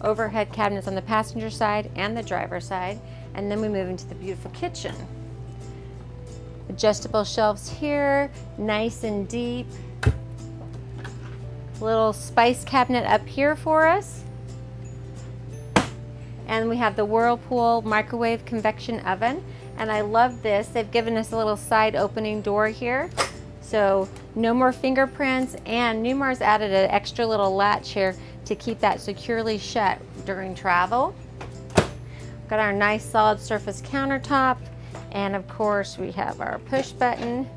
Overhead cabinets on the passenger side and the driver's side. And then we move into the beautiful kitchen. Adjustable shelves here, nice and deep. Little spice cabinet up here for us. And we have the Whirlpool microwave convection oven. And I love this. They've given us a little side opening door here. So no more fingerprints, and Newmar's added an extra little latch here to keep that securely shut during travel. Got our nice solid surface countertop, and of course we have our push button.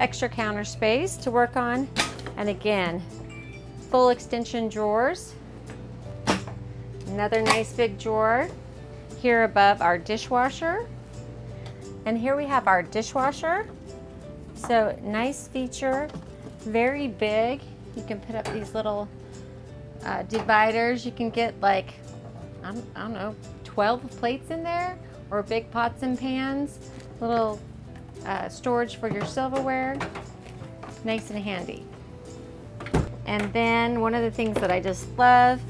Extra counter space to work on, and again, full extension drawers. Another nice big drawer here above our dishwasher. And here we have our dishwasher. So nice feature, very big. You can put up these little uh, dividers. You can get like, I don't, I don't know, twelve plates in there, or big pots and pans, little uh, storage for your silverware. Nice and handy. And then one of the things that I just love,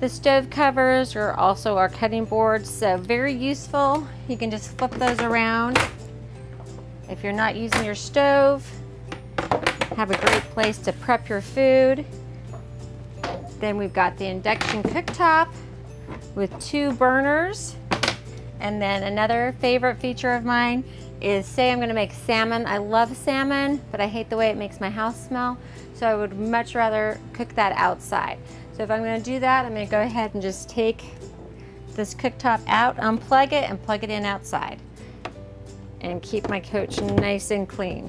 the stove covers are also our cutting boards, so very useful. You can just flip those around. If you're not using your stove, have a great place to prep your food. Then we've got the induction cooktop with two burners. And then another favorite feature of mine is, say I'm gonna make salmon. I love salmon, but I hate the way it makes my house smell, so I would much rather cook that outside. So if I'm going to do that, I'm going to go ahead and just take this cooktop out, unplug it, and plug it in outside, and keep my couch nice and clean.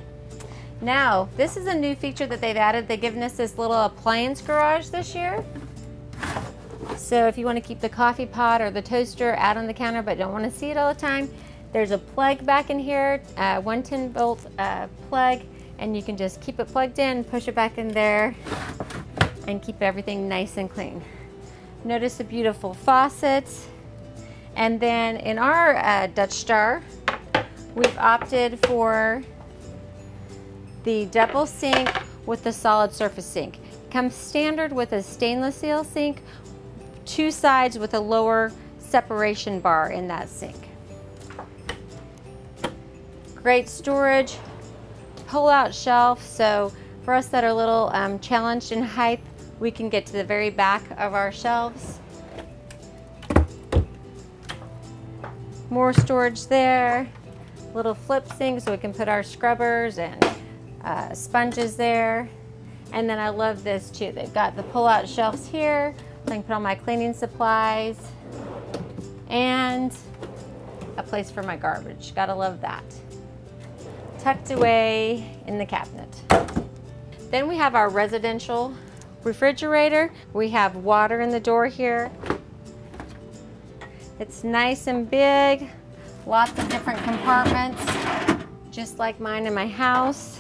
Now, this is a new feature that they've added. They've given us this little appliance garage this year. So if you want to keep the coffee pot or the toaster out on the counter but don't want to see it all the time, there's a plug back in here, uh, one ten volt uh, plug, and you can just keep it plugged in, push it back in there, and keep everything nice and clean. Notice the beautiful faucets. And then in our uh, Dutch Star, we've opted for the double sink with the solid surface sink. Comes standard with a stainless steel sink, two sides with a lower separation bar in that sink. Great storage, pull-out shelf. So for us that are a little um, challenged in height, we can get to the very back of our shelves. More storage there. Little flip sink, so we can put our scrubbers and uh, sponges there. And then I love this too. They've got the pull-out shelves here. I can put all my cleaning supplies and a place for my garbage. Gotta love that. Tucked away in the cabinet. Then we have our residential refrigerator. We have water in the door here. It's nice and big, lots of different compartments, just like mine in my house.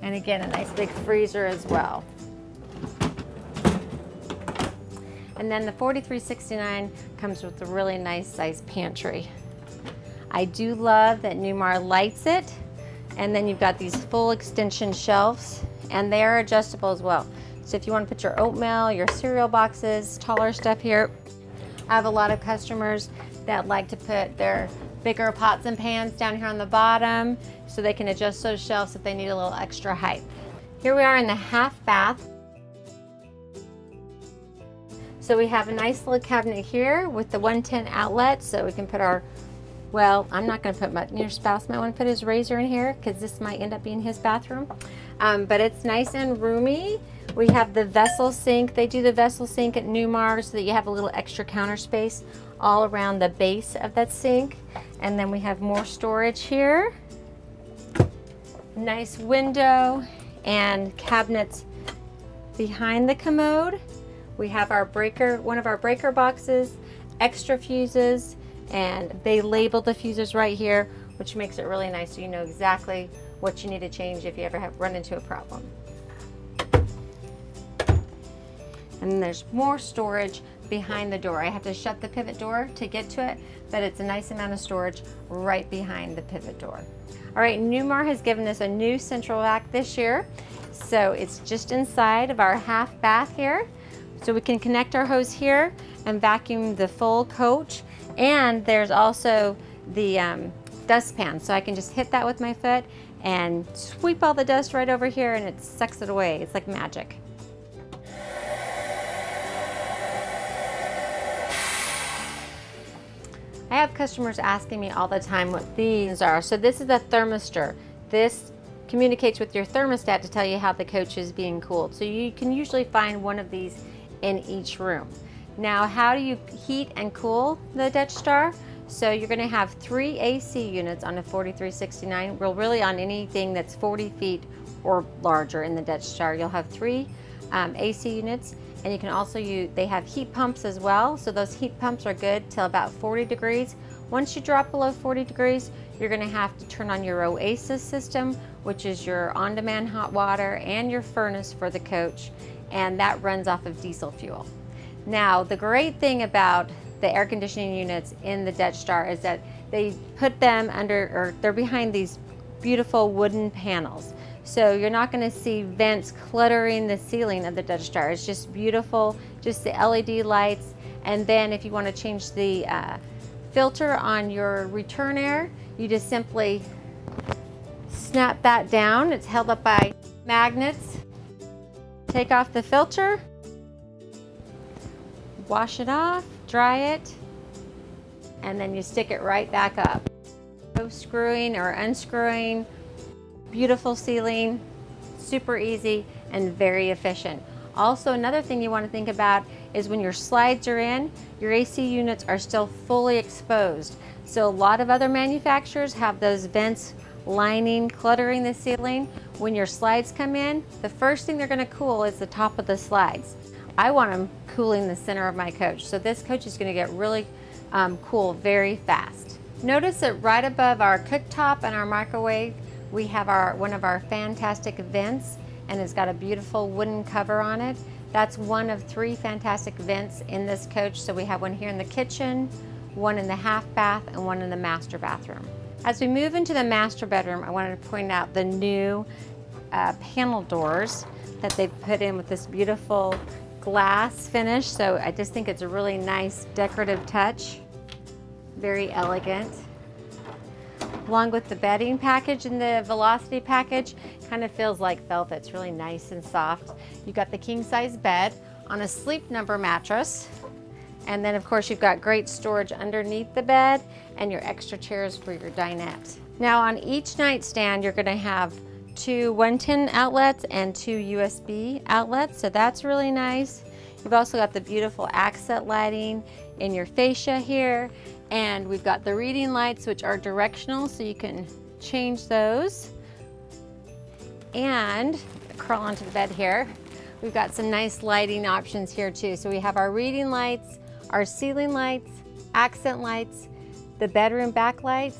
And again, a nice big freezer as well. And then the forty-three sixty-nine comes with a really nice sized pantry. I do love that Newmar lights it. And then you've got these full extension shelves, and they are adjustable as well. So if you want to put your oatmeal, your cereal boxes, taller stuff here. I have a lot of customers that like to put their bigger pots and pans down here on the bottom so they can adjust those shelves if they need a little extra height. Here we are in the half bath. So we have a nice little cabinet here with the one ten outlet, so we can put our, well, I'm not gonna put my, your spouse might wanna put his razor in here because this might end up being his bathroom. Um, but it's nice and roomy. We have the vessel sink. They do the vessel sink at Newmar so that you have a little extra counter space all around the base of that sink. And then we have more storage here. Nice window and cabinets behind the commode We have our breaker, one of our breaker boxes, extra fuses, and they label the fuses right here, which makes it really nice so you know exactly what you need to change if you ever have run into a problem. And there's more storage behind the door. I have to shut the pivot door to get to it, but it's a nice amount of storage right behind the pivot door. All right, Newmar has given us a new central vac this year. So it's just inside of our half bath here. So we can connect our hose here and vacuum the full coach. And there's also the um, dustpan. So I can just hit that with my foot and sweep all the dust right over here and it sucks it away. It's like magic. I have customers asking me all the time what these are. So this is a thermistor. This communicates with your thermostat to tell you how the coach is being cooled. So you can usually find one of these in each room. Now, how do you heat and cool the Dutch Star? So you're going to have three A C units on a forty-three sixty-nine. Well, really on anything that's forty feet or larger in the Dutch Star, you'll have three um, A C units. And you can also use, they have heat pumps as well. So those heat pumps are good till about forty degrees. Once you drop below forty degrees, you're gonna have to turn on your Oasis system, which is your on-demand hot water and your furnace for the coach. And that runs off of diesel fuel. Now, the great thing about the air conditioning units in the Dutch Star is that they put them under, or they're behind these beautiful wooden panels. So you're not gonna see vents cluttering the ceiling of the Dutch Star. It's just beautiful, just the L E D lights. And then if you wanna change the uh, filter on your return air, you just simply snap that down. It's held up by magnets. Take off the filter, wash it off, dry it, and then you stick it right back up. No screwing or unscrewing. Beautiful ceiling, super easy and very efficient. Also, another thing you want to think about is when your slides are in, your A C units are still fully exposed. So a lot of other manufacturers have those vents lining, cluttering the ceiling. When your slides come in, the first thing they're going to cool is the top of the slides. I want them cooling the center of my coach. So this coach is going to get really um, cool very fast. Notice that right above our cooktop and our microwave, we have our one of our fantastic vents, and it's got a beautiful wooden cover on it. That's one of three fantastic vents in this coach. So we have one here in the kitchen, one in the half bath, and one in the master bathroom. As we move into the master bedroom, I wanted to point out the new uh, panel doors that they've put in with this beautiful glass finish. So I just think it's a really nice decorative touch, very elegant. Along with the bedding package and the Velocity package, kind of feels like velvet. It's really nice and soft. You've got the king-size bed on a Sleep Number mattress. And then, of course, you've got great storage underneath the bed and your extra chairs for your dinette. Now, on each nightstand, you're going to have two one ten outlets and two U S B outlets, so that's really nice. You've also got the beautiful accent lighting in your fascia here. And we've got the reading lights, which are directional, so you can change those. And curl onto the bed here. We've got some nice lighting options here too. So we have our reading lights, our ceiling lights, accent lights, the bedroom backlights,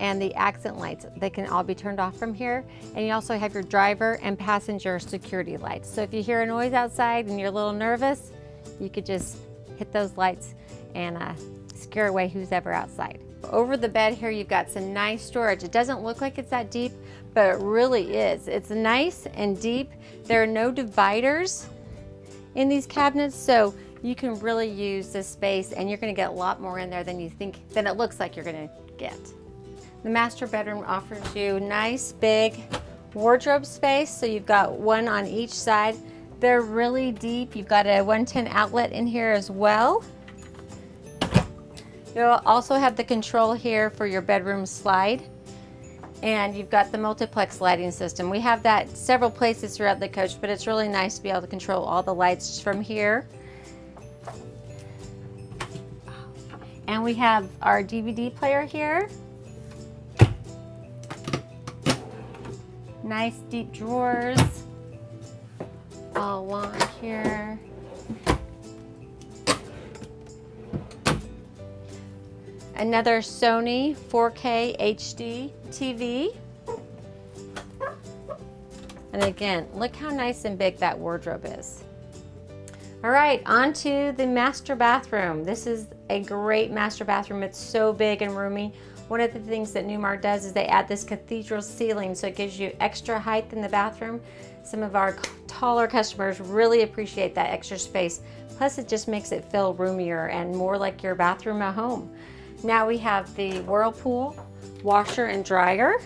and the accent lights. They can all be turned off from here. And you also have your driver and passenger security lights. So if you hear a noise outside and you're a little nervous, you could just hit those lights and uh, scare away who's ever outside. Over the bed here, you've got some nice storage. It doesn't look like it's that deep, but it really is. It's nice and deep. There are no dividers in these cabinets, so you can really use this space, and you're going to get a lot more in there than you think, than it looks like you're going to get. The master bedroom offers you nice big wardrobe space, so you've got one on each side. They're really deep. You've got a one ten outlet in here as well. You'll also have the control here for your bedroom slide, and you've got the multiplex lighting system. We have that several places throughout the coach, but it's really nice to be able to control all the lights from here. And we have our D V D player here. Nice deep drawers all along here. Another Sony four K H D T V. And again, look how nice and big that wardrobe is. All right, on to the master bathroom. This is a great master bathroom. It's so big and roomy. One of the things that Newmar does is they add this cathedral ceiling, so it gives you extra height in the bathroom. Some of our taller customers really appreciate that extra space. Plus, it just makes it feel roomier and more like your bathroom at home. Now we have the Whirlpool washer and dryer.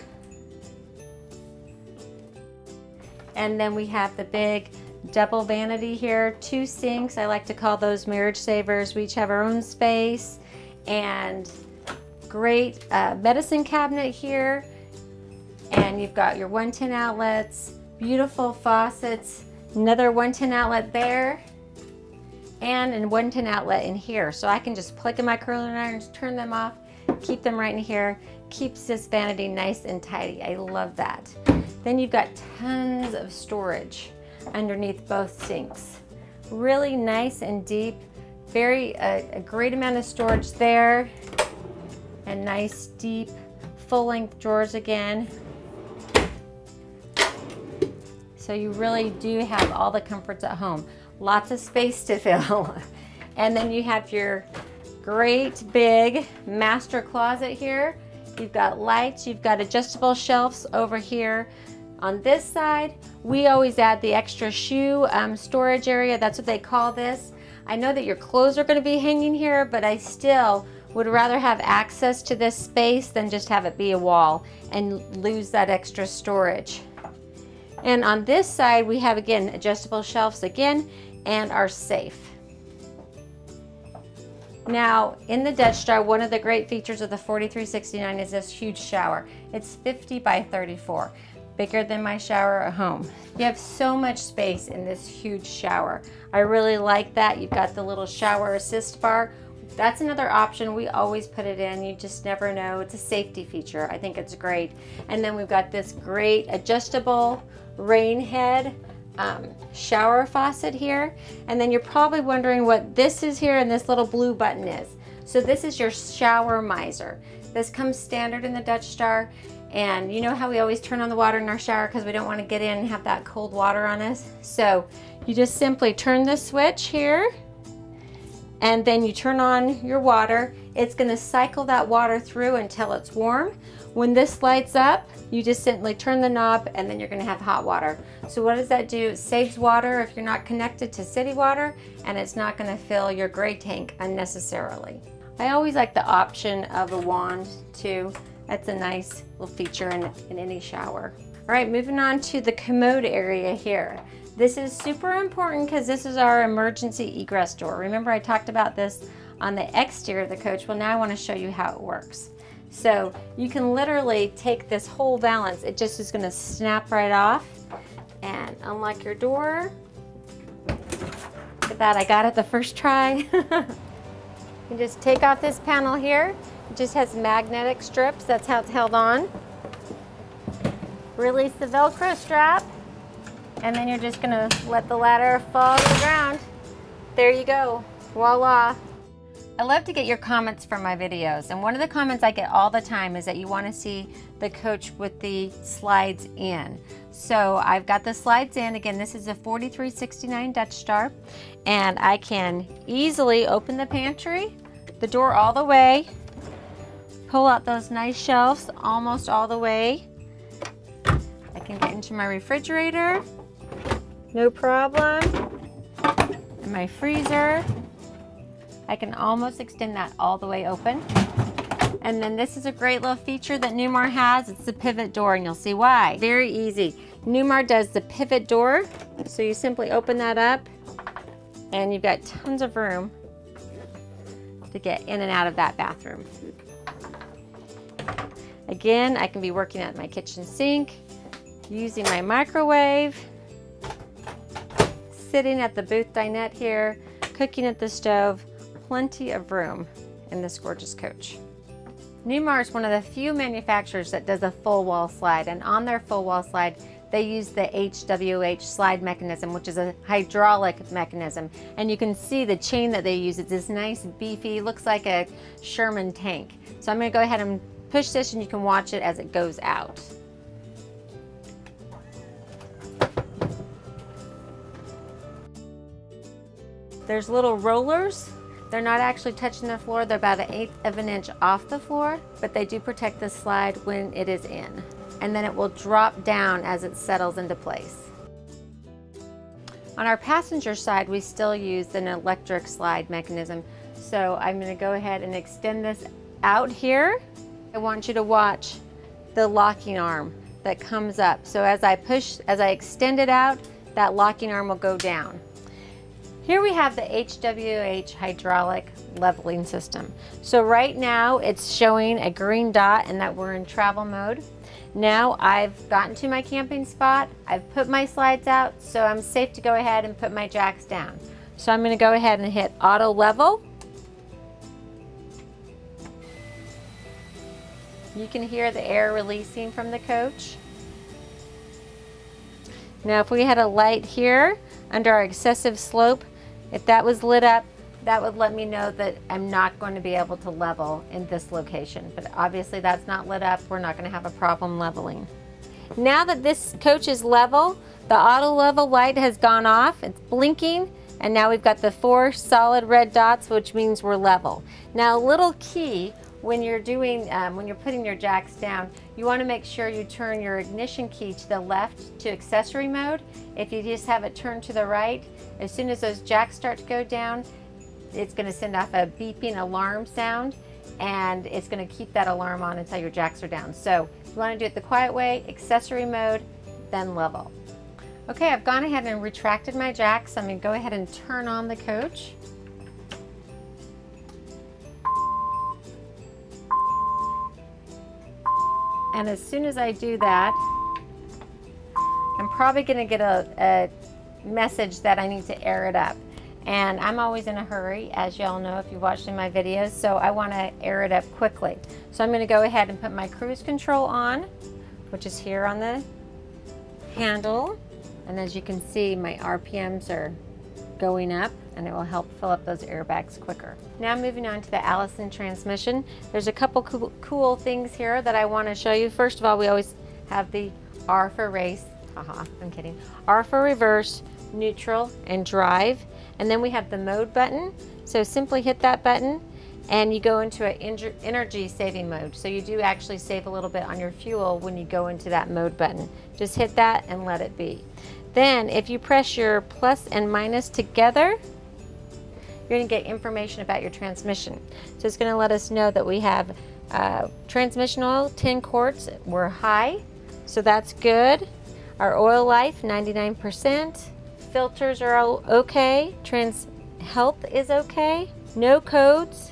And then we have the big double vanity here, two sinks. I like to call those marriage savers. We each have our own space, and great uh, medicine cabinet here. And you've got your one ten outlets, beautiful faucets, another one ten outlet there, and a one ten outlet in here. So I can just plug in my curling irons, turn them off, keep them right in here. Keeps this vanity nice and tidy. I love that. Then you've got tons of storage underneath both sinks. Really nice and deep, very uh, a great amount of storage there, and nice deep full-length drawers again. So you really do have all the comforts at home. Lots of space to fill. And then you have your great big master closet here. You've got lights, you've got adjustable shelves over here. On this side, we always add the extra shoe um, storage area. That's what they call this. I know that your clothes are gonna be hanging here, but I still would rather have access to this space than just have it be a wall and lose that extra storage. And on this side, we have, again, adjustable shelves again, and our safe. Now, in the Dutch Star, one of the great features of the forty-three sixty-nine is this huge shower. It's fifty by thirty-four, bigger than my shower at home. You have so much space in this huge shower. I really like that. You've got the little shower assist bar. That's another option. We always put it in. You just never know. It's a safety feature. I think it's great. And then we've got this great adjustable rain head um, shower faucet here. And then you're probably wondering what this is here, and this little blue button is. So this is your shower miser. This comes standard in the Dutch Star. And you know how we always turn on the water in our shower because we don't want to get in and have that cold water on us. So you just simply turn the switch here, and then you turn on your water. It's gonna cycle that water through until it's warm. When this lights up, you just simply turn the knob, and then you're gonna have hot water. So what does that do? It saves water if you're not connected to city water, and it's not gonna fill your gray tank unnecessarily. I always like the option of a wand too. That's a nice little feature in, in any shower. All right, moving on to the commode area here. This is super important because this is our emergency egress door. Remember, I talked about this on the exterior of the coach. Well, now I want to show you how it works. So you can literally take this whole valance. It just is going to snap right off and unlock your door. Look at that, I got it the first try. You just take off this panel here. It just has magnetic strips. That's how it's held on. Release the Velcro strap, and then you're just gonna let the ladder fall to the ground. There you go, voila. I love to get your comments from my videos, and one of the comments I get all the time is that you wanna see the coach with the slides in. So I've got the slides in. Again, this is a forty-three sixty-nine Dutch Star, and I can easily open the pantry, the door all the way, pull out those nice shelves almost all the way. I can get into my refrigerator. No problem. And my freezer. I can almost extend that all the way open. And then this is a great little feature that Newmar has. It's the pivot door, and you'll see why. Very easy. Newmar does the pivot door. So you simply open that up, and you've got tons of room to get in and out of that bathroom. Again, I can be working at my kitchen sink, using my microwave, sitting at the booth dinette here, cooking at the stove. Plenty of room in this gorgeous coach. Newmar is one of the few manufacturers that does a full wall slide, and on their full wall slide, they use the H W H slide mechanism, which is a hydraulic mechanism. And you can see the chain that they use. It's this nice beefy, looks like a Sherman tank. So I'm gonna go ahead and push this and you can watch it as it goes out. There's little rollers. They're not actually touching the floor. They're about an eighth of an inch off the floor, but they do protect the slide when it is in. And then it will drop down as it settles into place. On our passenger side, we still use an electric slide mechanism. So I'm gonna go ahead and extend this out here. I want you to watch the locking arm that comes up. So as I push, as I extend it out, that locking arm will go down. Here we have the H W H hydraulic leveling system. So right now it's showing a green dot and that we're in travel mode. Now I've gotten to my camping spot, I've put my slides out, so I'm safe to go ahead and put my jacks down. So I'm gonna go ahead and hit auto level. You can hear the air releasing from the coach. Now if we had a light here under our excessive slope, if that was lit up, that would let me know that I'm not going to be able to level in this location. But obviously that's not lit up. We're not going to have a problem leveling. Now that this coach is level, the auto level light has gone off. It's blinking. And now we've got the four solid red dots, which means we're level. Now a little key when you're doing, um, when you're putting your jacks down, you want to make sure you turn your ignition key to the left to accessory mode. If you just have it turned to the right, as soon as those jacks start to go down, it's going to send off a beeping alarm sound, and it's going to keep that alarm on until your jacks are down. So you want to do it the quiet way, accessory mode, then level. Okay, I've gone ahead and retracted my jacks. I'm going to go ahead and turn on the coach. And as soon as I do that, I'm probably going to get a, a message that I need to air it up. And I'm always in a hurry, as y'all know if you've watched in my videos, so I want to air it up quickly. So I'm going to go ahead and put my cruise control on, which is here on the handle. And as you can see, my R P Ms are going up, and it will help fill up those airbags quicker. Now moving on to the Allison transmission. There's a couple cool, cool things here that I want to show you. First of all, we always have the R for race, haha, I'm kidding. R for reverse, neutral, and drive. And then we have the mode button. So simply hit that button and you go into an energy saving mode. So you do actually save a little bit on your fuel when you go into that mode button. Just hit that and let it be. Then if you press your plus and minus together, you're going to get information about your transmission. So it's going to let us know that we have uh, transmission oil, ten quarts, we're high, so that's good. Our oil life, ninety-nine percent. Filters are all okay. Trans health is okay. No codes.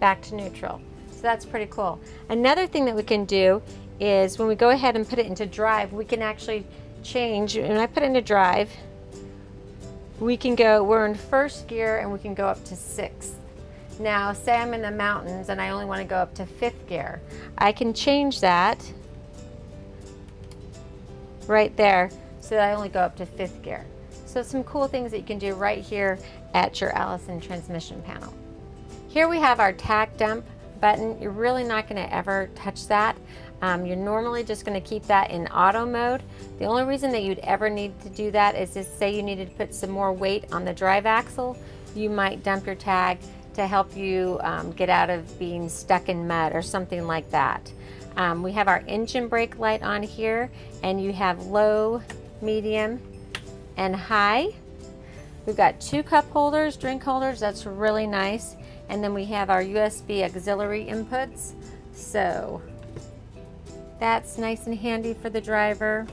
Back to neutral. So that's pretty cool. Another thing that we can do is when we go ahead and put it into drive, we can actually change. When I put it into drive, we can go, we're in first gear and we can go up to sixth. Now, say I'm in the mountains and I only want to go up to fifth gear. I can change that right there so that I only go up to fifth gear. So some cool things that you can do right here at your Allison transmission panel. Here we have our tack dump button. You're really not going to ever touch that. Um, you're normally just going to keep that in auto mode. The only reason that you'd ever need to do that is just say you needed to put some more weight on the drive axle. You might dump your tag to help you um, get out of being stuck in mud or something like that. Um, we have our engine brake light on here, and you have low, medium, and high. We've got two cup holders, drink holders, that's really nice. And then we have our U S B auxiliary inputs. So that's nice and handy for the driver.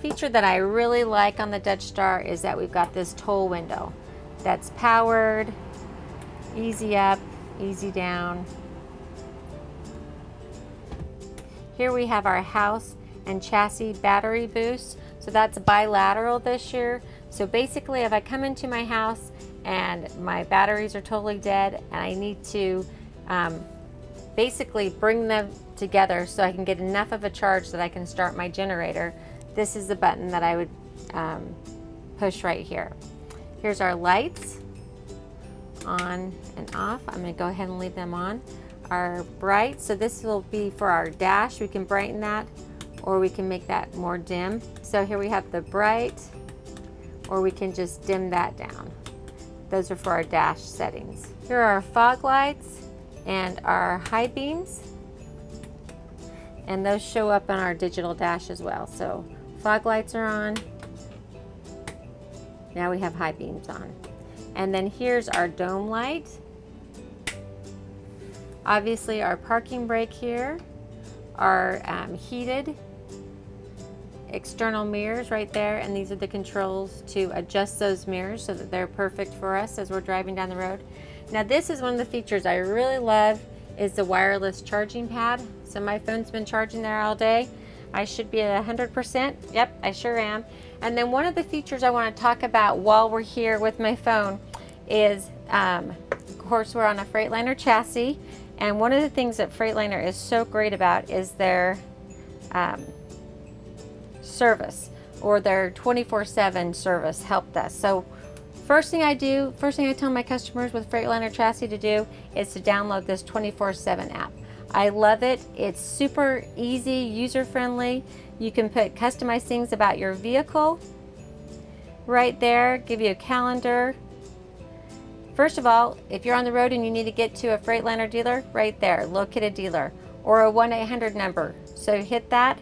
Feature that I really like on the Dutch Star is that we've got this toll window that's powered, easy up, easy down. Here we have our house and chassis battery boost. So that's bilateral this year. So basically if I come into my house and my batteries are totally dead and I need to um, basically bring them together so I can get enough of a charge that I can start my generator. This is the button that I would um, push right here. Here's our lights, on and off. I'm going to go ahead and leave them on. Our bright, so this will be for our dash. We can brighten that, or we can make that more dim. So here we have the bright, or we can just dim that down. Those are for our dash settings. Here are our fog lights and our high beams, and those show up on our digital dash as well. So fog lights are on, now we have high beams on. And then here's our dome light. Obviously our parking brake here, our um, heated external mirrors right there, and these are the controls to adjust those mirrors so that they're perfect for us as we're driving down the road. Now this is one of the features I really love, is the wireless charging pad. So my phone's been charging there all day. I should be at one hundred percent. Yep, I sure am. And then one of the features I want to talk about while we're here with my phone is, um, of course, we're on a Freightliner chassis, and one of the things that Freightliner is so great about is their um, service, or their twenty-four seven service helped us. So first thing I do, first thing I tell my customers with Freightliner chassis to do is to download this twenty-four seven app. I love it. It's super easy, user-friendly. You can put customized things about your vehicle right there, give you a calendar. First of all, if you're on the road and you need to get to a Freightliner dealer, right there, locate a dealer, or a one eight hundred number. So hit that,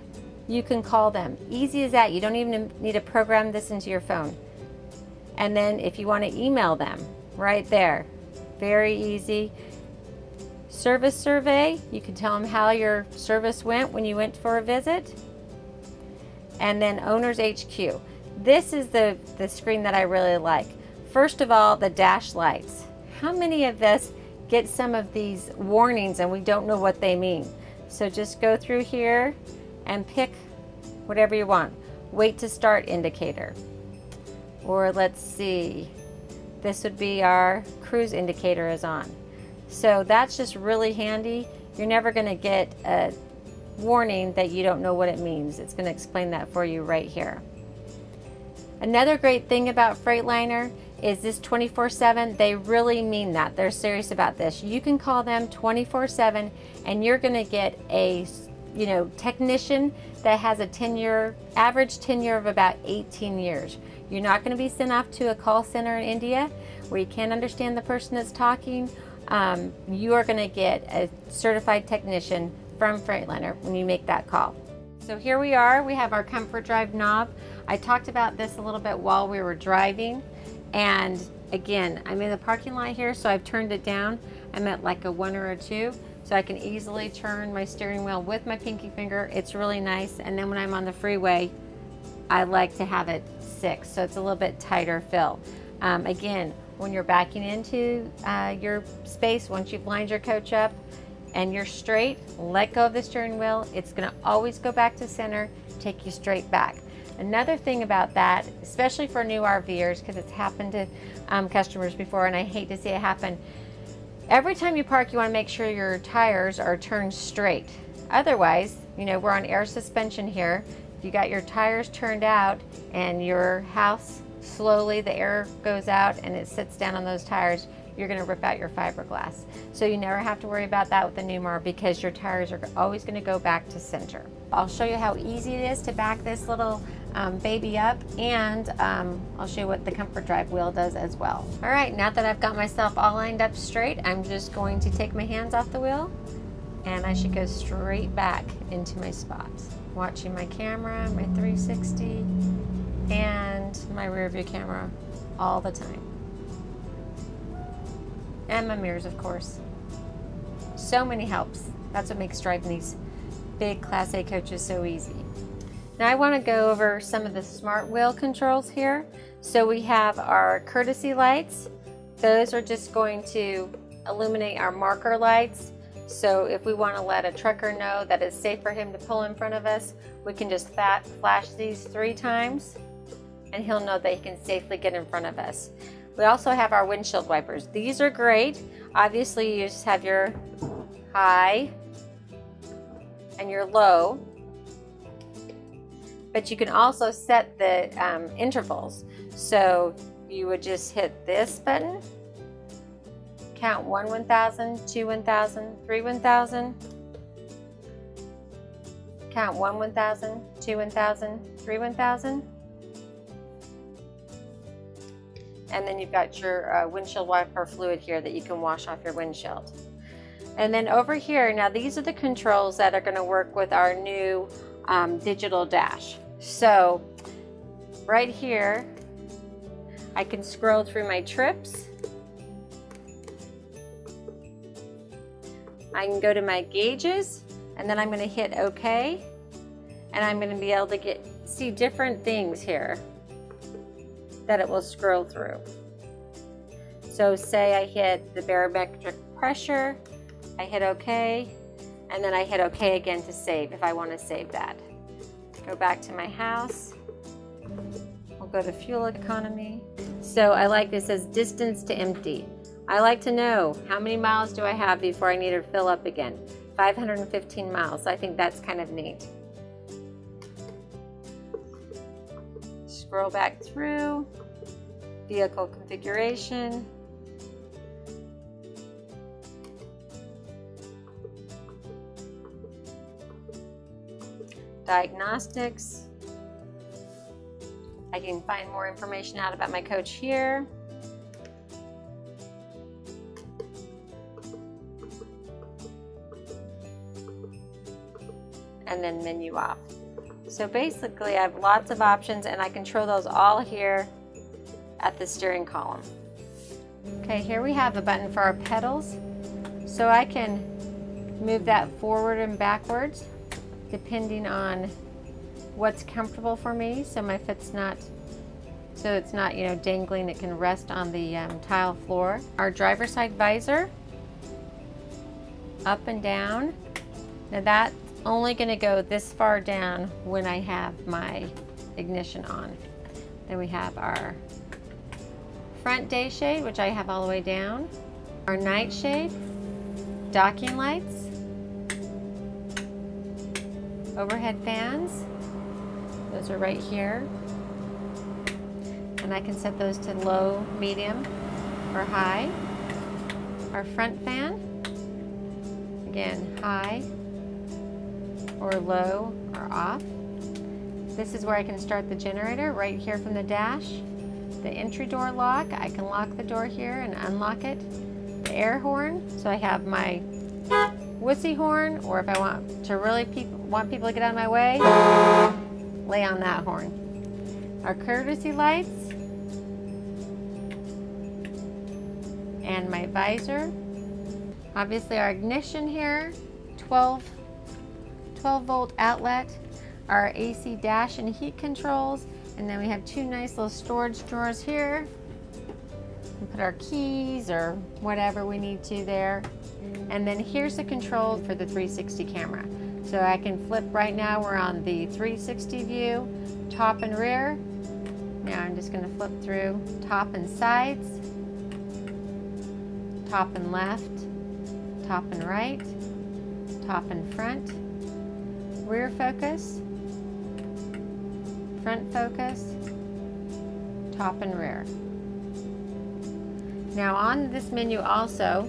you can call them. Easy as that. You don't even need to program this into your phone. And then if you want to email them, right there, very easy. Service survey, you can tell them how your service went when you went for a visit. And then Owners H Q. This is the, the screen that I really like. First of all, the dash lights. How many of us get some of these warnings and we don't know what they mean? So just go through here and pick whatever you want. Wait to start indicator. Or let's see, this would be our cruise indicator is on. So that's just really handy. You're never going to get a warning that you don't know what it means. It's going to explain that for you right here. Another great thing about Freightliner is this twenty-four seven. They really mean that. They're serious about this. You can call them twenty-four seven and you're going to get a, you know, technician that has a tenure, average tenure of about eighteen years. You're not going to be sent off to a call center in India where you can't understand the person that's talking. Um, you are going to get a certified technician from Freightliner when you make that call. So here we are, we have our Comfort Drive knob. I talked about this a little bit while we were driving, and again, I'm in the parking lot here, so I've turned it down. I'm at like a one or a two, so I can easily turn my steering wheel with my pinky finger. It's really nice, and then when I'm on the freeway, I like to have it six, so it's a little bit tighter fill. Um, again, when you're backing into uh, your space, once you've lined your coach up and you're straight, let go of the steering wheel. It's going to always go back to center, take you straight back. Another thing about that, especially for new RVers, because it's happened to um, customers before and I hate to see it happen, every time you park you want to make sure your tires are turned straight. Otherwise, you know, we're on air suspension here. If you got your tires turned out and your house slowly, the air goes out and it sits down on those tires, you're going to rip out your fiberglass. So you never have to worry about that with the Newmar because your tires are always going to go back to center. I'll show you how easy it is to back this little um, baby up, and um, I'll show you what the Comfort Drive wheel does as well. All right, now that I've got myself all lined up straight, I'm just going to take my hands off the wheel and I should go straight back into my spot. Watching my camera, my three sixty, and my rear view camera all the time, and my mirrors, of course. So many helps. That's what makes driving these big Class A coaches so easy. Now I want to go over some of the smart wheel controls here. So we have our courtesy lights. Those are just going to illuminate our marker lights. So if we want to let a trucker know that it's safe for him to pull in front of us, we can just flash these three times and he'll know that he can safely get in front of us. We also have our windshield wipers. These are great. Obviously you just have your high and your low, but you can also set the um, intervals. So you would just hit this button, count one one thousand, two one thousand, three one thousand, count one one thousand, two one thousand, three one thousand, and then you've got your uh, windshield wiper fluid here that you can wash off your windshield. And then over here, now these are the controls that are going to work with our new um, digital dash. So right here, I can scroll through my trips. I can go to my gauges, and then I'm going to hit OK, and I'm going to be able to get see different things here that it will scroll through. So say I hit the barometric pressure, I hit OK, and then I hit OK again to save if I want to save that. Go back to my house. We'll go to fuel economy. So I like this as distance to empty. I like to know how many miles do I have before I need to fill up again. five hundred fifteen miles. I think that's kind of neat. Scroll back through, vehicle configuration. Diagnostics. I can find more information out about my coach here. And then menu off. So basically I have lots of options, and I control those all here at the steering column. Okay, here we have a button for our pedals. So I can move that forward and backwards depending on what's comfortable for me, so my foot's not, so it's not, you know, dangling. It can rest on the um, tile floor. Our driver's side visor, up and down. Now that's only going to go this far down when I have my ignition on. Then we have our front day shade, which I have all the way down. Our night shade, docking lights, overhead fans. Those are right here. And I can set those to low, medium, or high. Our front fan, again, high or low or off. This is where I can start the generator right here from the dash. The entry door lock, I can lock the door here and unlock it. The air horn, so I have my wussy horn, or if I want to really pe want people to get out of my way, lay on that horn. Our courtesy lights and my visor. Obviously our ignition here, twelve, twelve volt outlet, our A C dash and heat controls, and then we have two nice little storage drawers here. We put our keys or whatever we need to there. And then here's the control for the three sixty camera. So I can flip right now, we're on the three sixty view, top and rear. Now I'm just going to flip through top and sides, top and left, top and right, top and front, rear focus, front focus, top and rear. Now on this menu also,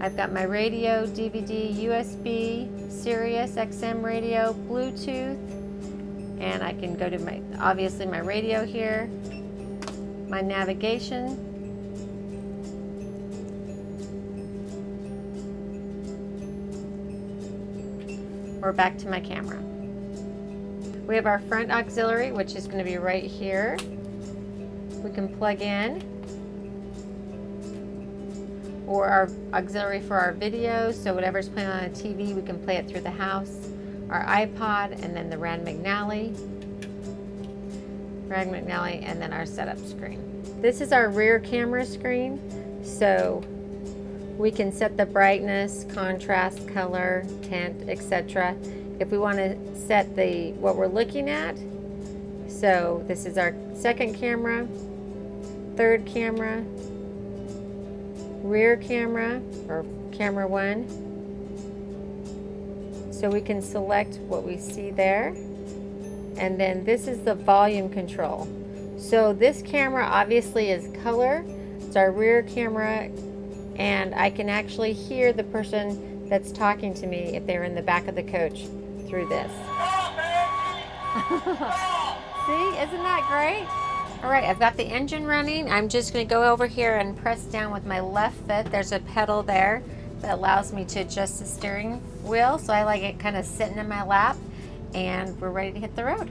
I've got my radio, D V D, U S B, Sirius, X M radio, Bluetooth, and I can go to my, obviously my radio here, my navigation, we're back to my camera. We have our front auxiliary, which is going to be right here. We can plug in, or our auxiliary for our video, so whatever's playing on a T V, we can play it through the house. Our iPod, and then the Rand McNally, Rand McNally, and then our setup screen. This is our rear camera screen, so we can set the brightness, contrast, color, tint, et cetera. If we want to set the what we're looking at, so this is our second camera, third camera, rear camera, or camera one. So we can select what we see there. And then this is the volume control. So this camera obviously is color. It's our rear camera, and I can actually hear the person that's talking to me if they're in the back of the coach through this. See, isn't that great? All right, I've got the engine running. I'm just gonna go over here and press down with my left foot. There's a pedal there that allows me to adjust the steering wheel, so I like it kind of sitting in my lap, and we're ready to hit the road.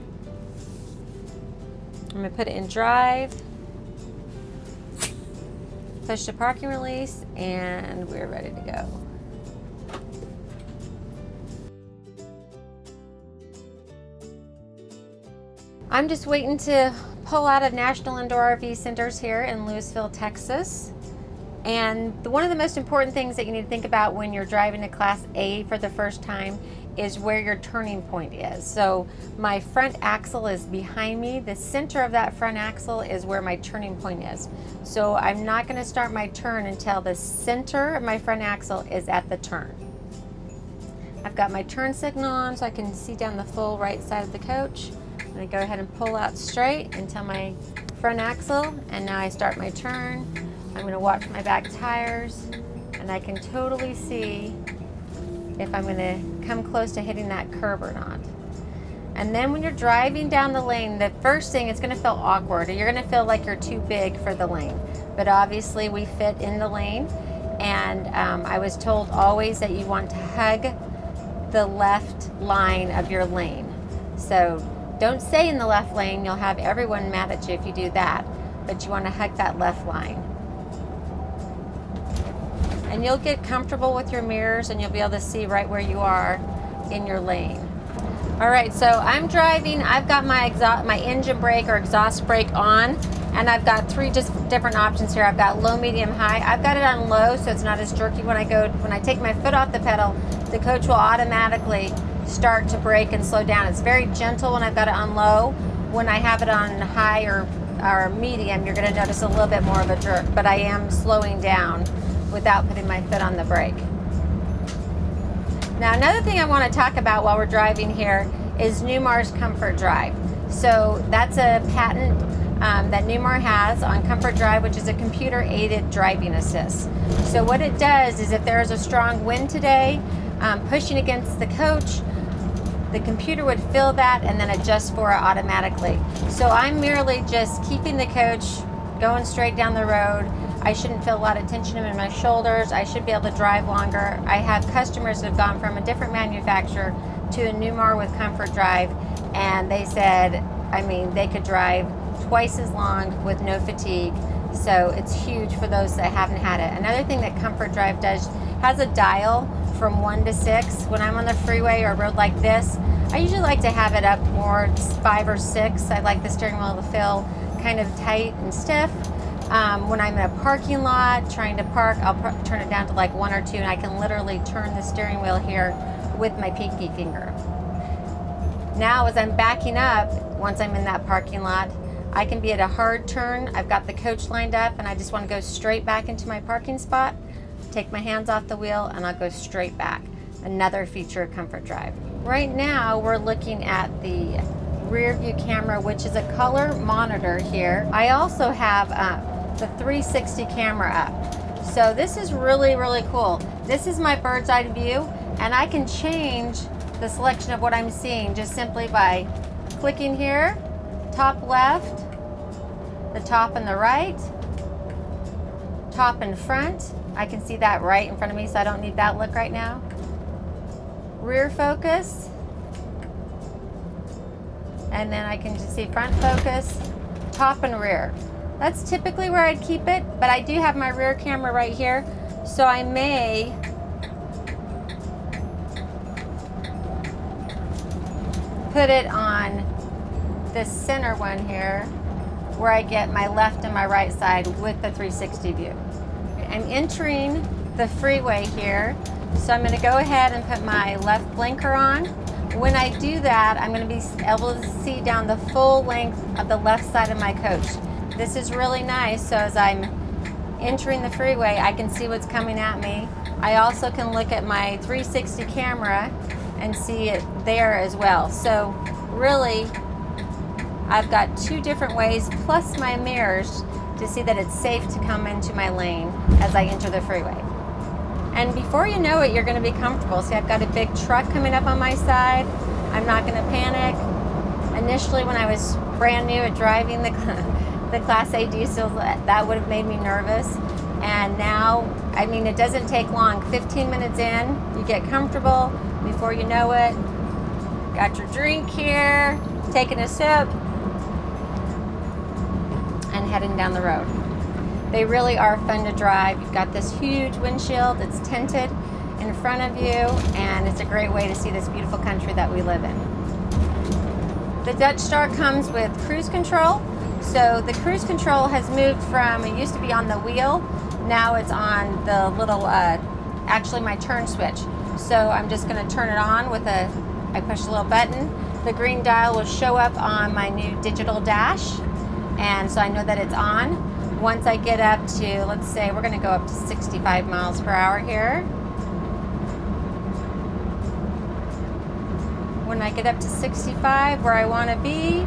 I'm gonna put it in drive, push the parking release, and we're ready to go. I'm just waiting to pull out of National Indoor R V Centers here in Louisville, Texas. And the, one of the most important things that you need to think about when you're driving to Class A for the first time is where your turning point is. So my front axle is behind me. The center of that front axle is where my turning point is. So I'm not going to start my turn until the center of my front axle is at the turn. I've got my turn signal on so I can see down the full right side of the coach. I'm going to go ahead and pull out straight until my front axle, and now I start my turn. I'm going to watch my back tires, and I can totally see if I'm going to come close to hitting that curb or not. And then when you're driving down the lane, the first thing, it's going to feel awkward, or you're going to feel like you're too big for the lane. But obviously we fit in the lane, and um, I was told always that you want to hug the left line of your lane. So don't stay in the left lane, you'll have everyone mad at you if you do that, but you want to hug that left line. And you'll get comfortable with your mirrors, and you'll be able to see right where you are in your lane. All right, so I'm driving. I've got my exhaust, my engine brake or exhaust brake on, and I've got three just different options here. I've got low, medium, high. I've got it on low, so it's not as jerky when I go. When I take my foot off the pedal, the coach will automatically start to brake and slow down. It's very gentle when I've got it on low. When I have it on high or, or medium, you're going to notice a little bit more of a jerk, but I am slowing down without putting my foot on the brake. Now, another thing I want to talk about while we're driving here is Newmar's Comfort Drive. So that's a patent um, that Newmar has on Comfort Drive, which is a computer-aided driving assist. So what it does is if there is a strong wind today, um, pushing against the coach, the computer would feel that and then adjust for it automatically. So I'm merely just keeping the coach going straight down the road. I shouldn't feel a lot of tension in my shoulders. I should be able to drive longer. I have customers that have gone from a different manufacturer to a Newmar with Comfort Drive, and they said, I mean, they could drive twice as long with no fatigue. So it's huge for those that haven't had it. Another thing that Comfort Drive does, has a dial from one to six. When I'm on the freeway or a road like this, I usually like to have it up more five or six. I like the steering wheel to feel kind of tight and stiff. Um, when I'm in a parking lot trying to park, I'll pr turn it down to like one or two, and I can literally turn the steering wheel here with my pinky finger. Now as I'm backing up, once I'm in that parking lot, I can be at a hard turn. I've got the coach lined up, and I just want to go straight back into my parking spot, take my hands off the wheel, and I'll go straight back. Another feature of Comfort Drive. Right now we're looking at the rear view camera, which is a color monitor here. I also have uh, the three sixty camera up. So this is really, really cool. This is my bird's eye view, and I can change the selection of what I'm seeing just simply by clicking here, top left, the top and the right, top and front. I can see that right in front of me, so I don't need that look right now. Rear focus, and then I can just see front focus, top and rear. That's typically where I'd keep it, but I do have my rear camera right here, so I may put it on the center one here where I get my left and my right side with the three sixty view. I'm entering the freeway here, so I'm going to go ahead and put my left blinker on. When I do that, I'm going to be able to see down the full length of the left side of my coach. This is really nice, so as I'm entering the freeway, I can see what's coming at me. I also can look at my three sixty camera and see it there as well. So really, I've got two different ways, plus my mirrors, to see that it's safe to come into my lane as I enter the freeway. And before you know it, you're gonna be comfortable. See, I've got a big truck coming up on my side. I'm not gonna panic. Initially, when I was brand new at driving the, the Class A diesel, that would have made me nervous. And now, I mean, it doesn't take long. fifteen minutes in, you get comfortable. Before you know it, got your drink here, taking a sip, and heading down the road. They really are fun to drive. You've got this huge windshield that's tinted in front of you, and it's a great way to see this beautiful country that we live in. The Dutch Star comes with cruise control. So the cruise control has moved from, it used to be on the wheel, now it's on the little, uh, actually my turn switch. So I'm just gonna turn it on with a, I push a little button. The green dial will show up on my new digital dash, and so I know that it's on. Once I get up to, let's say we're gonna go up to sixty-five miles per hour here. When I get up to sixty-five, where I wanna be,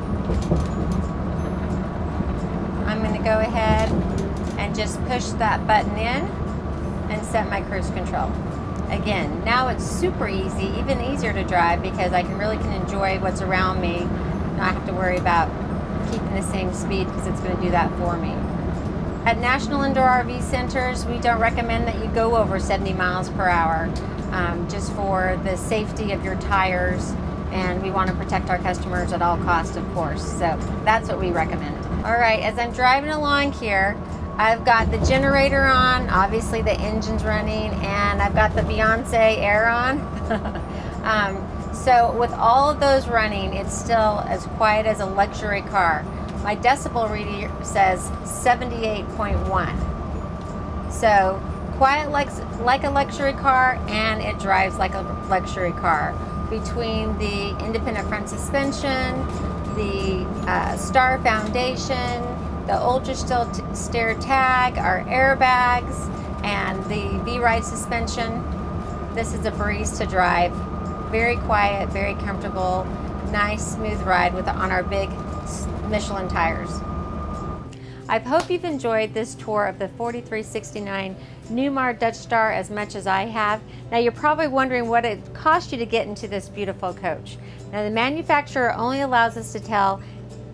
I'm gonna go ahead and just push that button in and set my cruise control. Again, now it's super easy, even easier to drive, because I can really can enjoy what's around me, not have to worry about keeping the same speed, because it's gonna do that for me. At National Indoor R V Centers, we don't recommend that you go over seventy miles per hour, um, just for the safety of your tires, and we want to protect our customers at all costs, of course. So that's what we recommend. All right, as I'm driving along here, I've got the generator on, obviously the engine's running, and I've got the Beyonce air on. um, so with all of those running, it's still as quiet as a luxury car. My decibel reader says seventy-eight point one. So quiet like, like a luxury car, and it drives like a luxury car. Between the independent front suspension, the uh, Star Foundation, the Ultrasteer tag, our airbags, and the V-ride suspension, this is a breeze to drive. Very quiet, very comfortable, nice smooth ride with on our big Michelin tires. I hope you've enjoyed this tour of the forty-three sixty-nine Newmar Dutch Star as much as I have. Now you're probably wondering what it cost you to get into this beautiful coach. Now the manufacturer only allows us to tell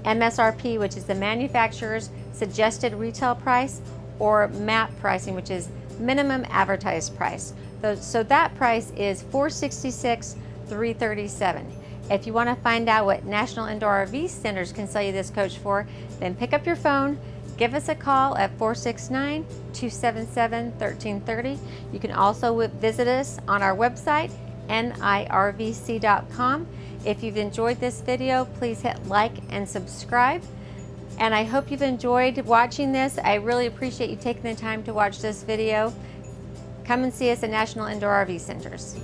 M S R P, which is the manufacturer's suggested retail price, or M A P pricing, which is minimum advertised price. So that price is four hundred sixty-six thousand three hundred thirty-seven dollars. If you want to find out what National Indoor R V Centers can sell you this coach for, then pick up your phone, give us a call at four six nine, two seven seven, one three three zero. You can also visit us on our website, N I R V C dot com. If you've enjoyed this video, please hit like and subscribe. And I hope you've enjoyed watching this. I really appreciate you taking the time to watch this video. Come and see us at National Indoor R V Centers.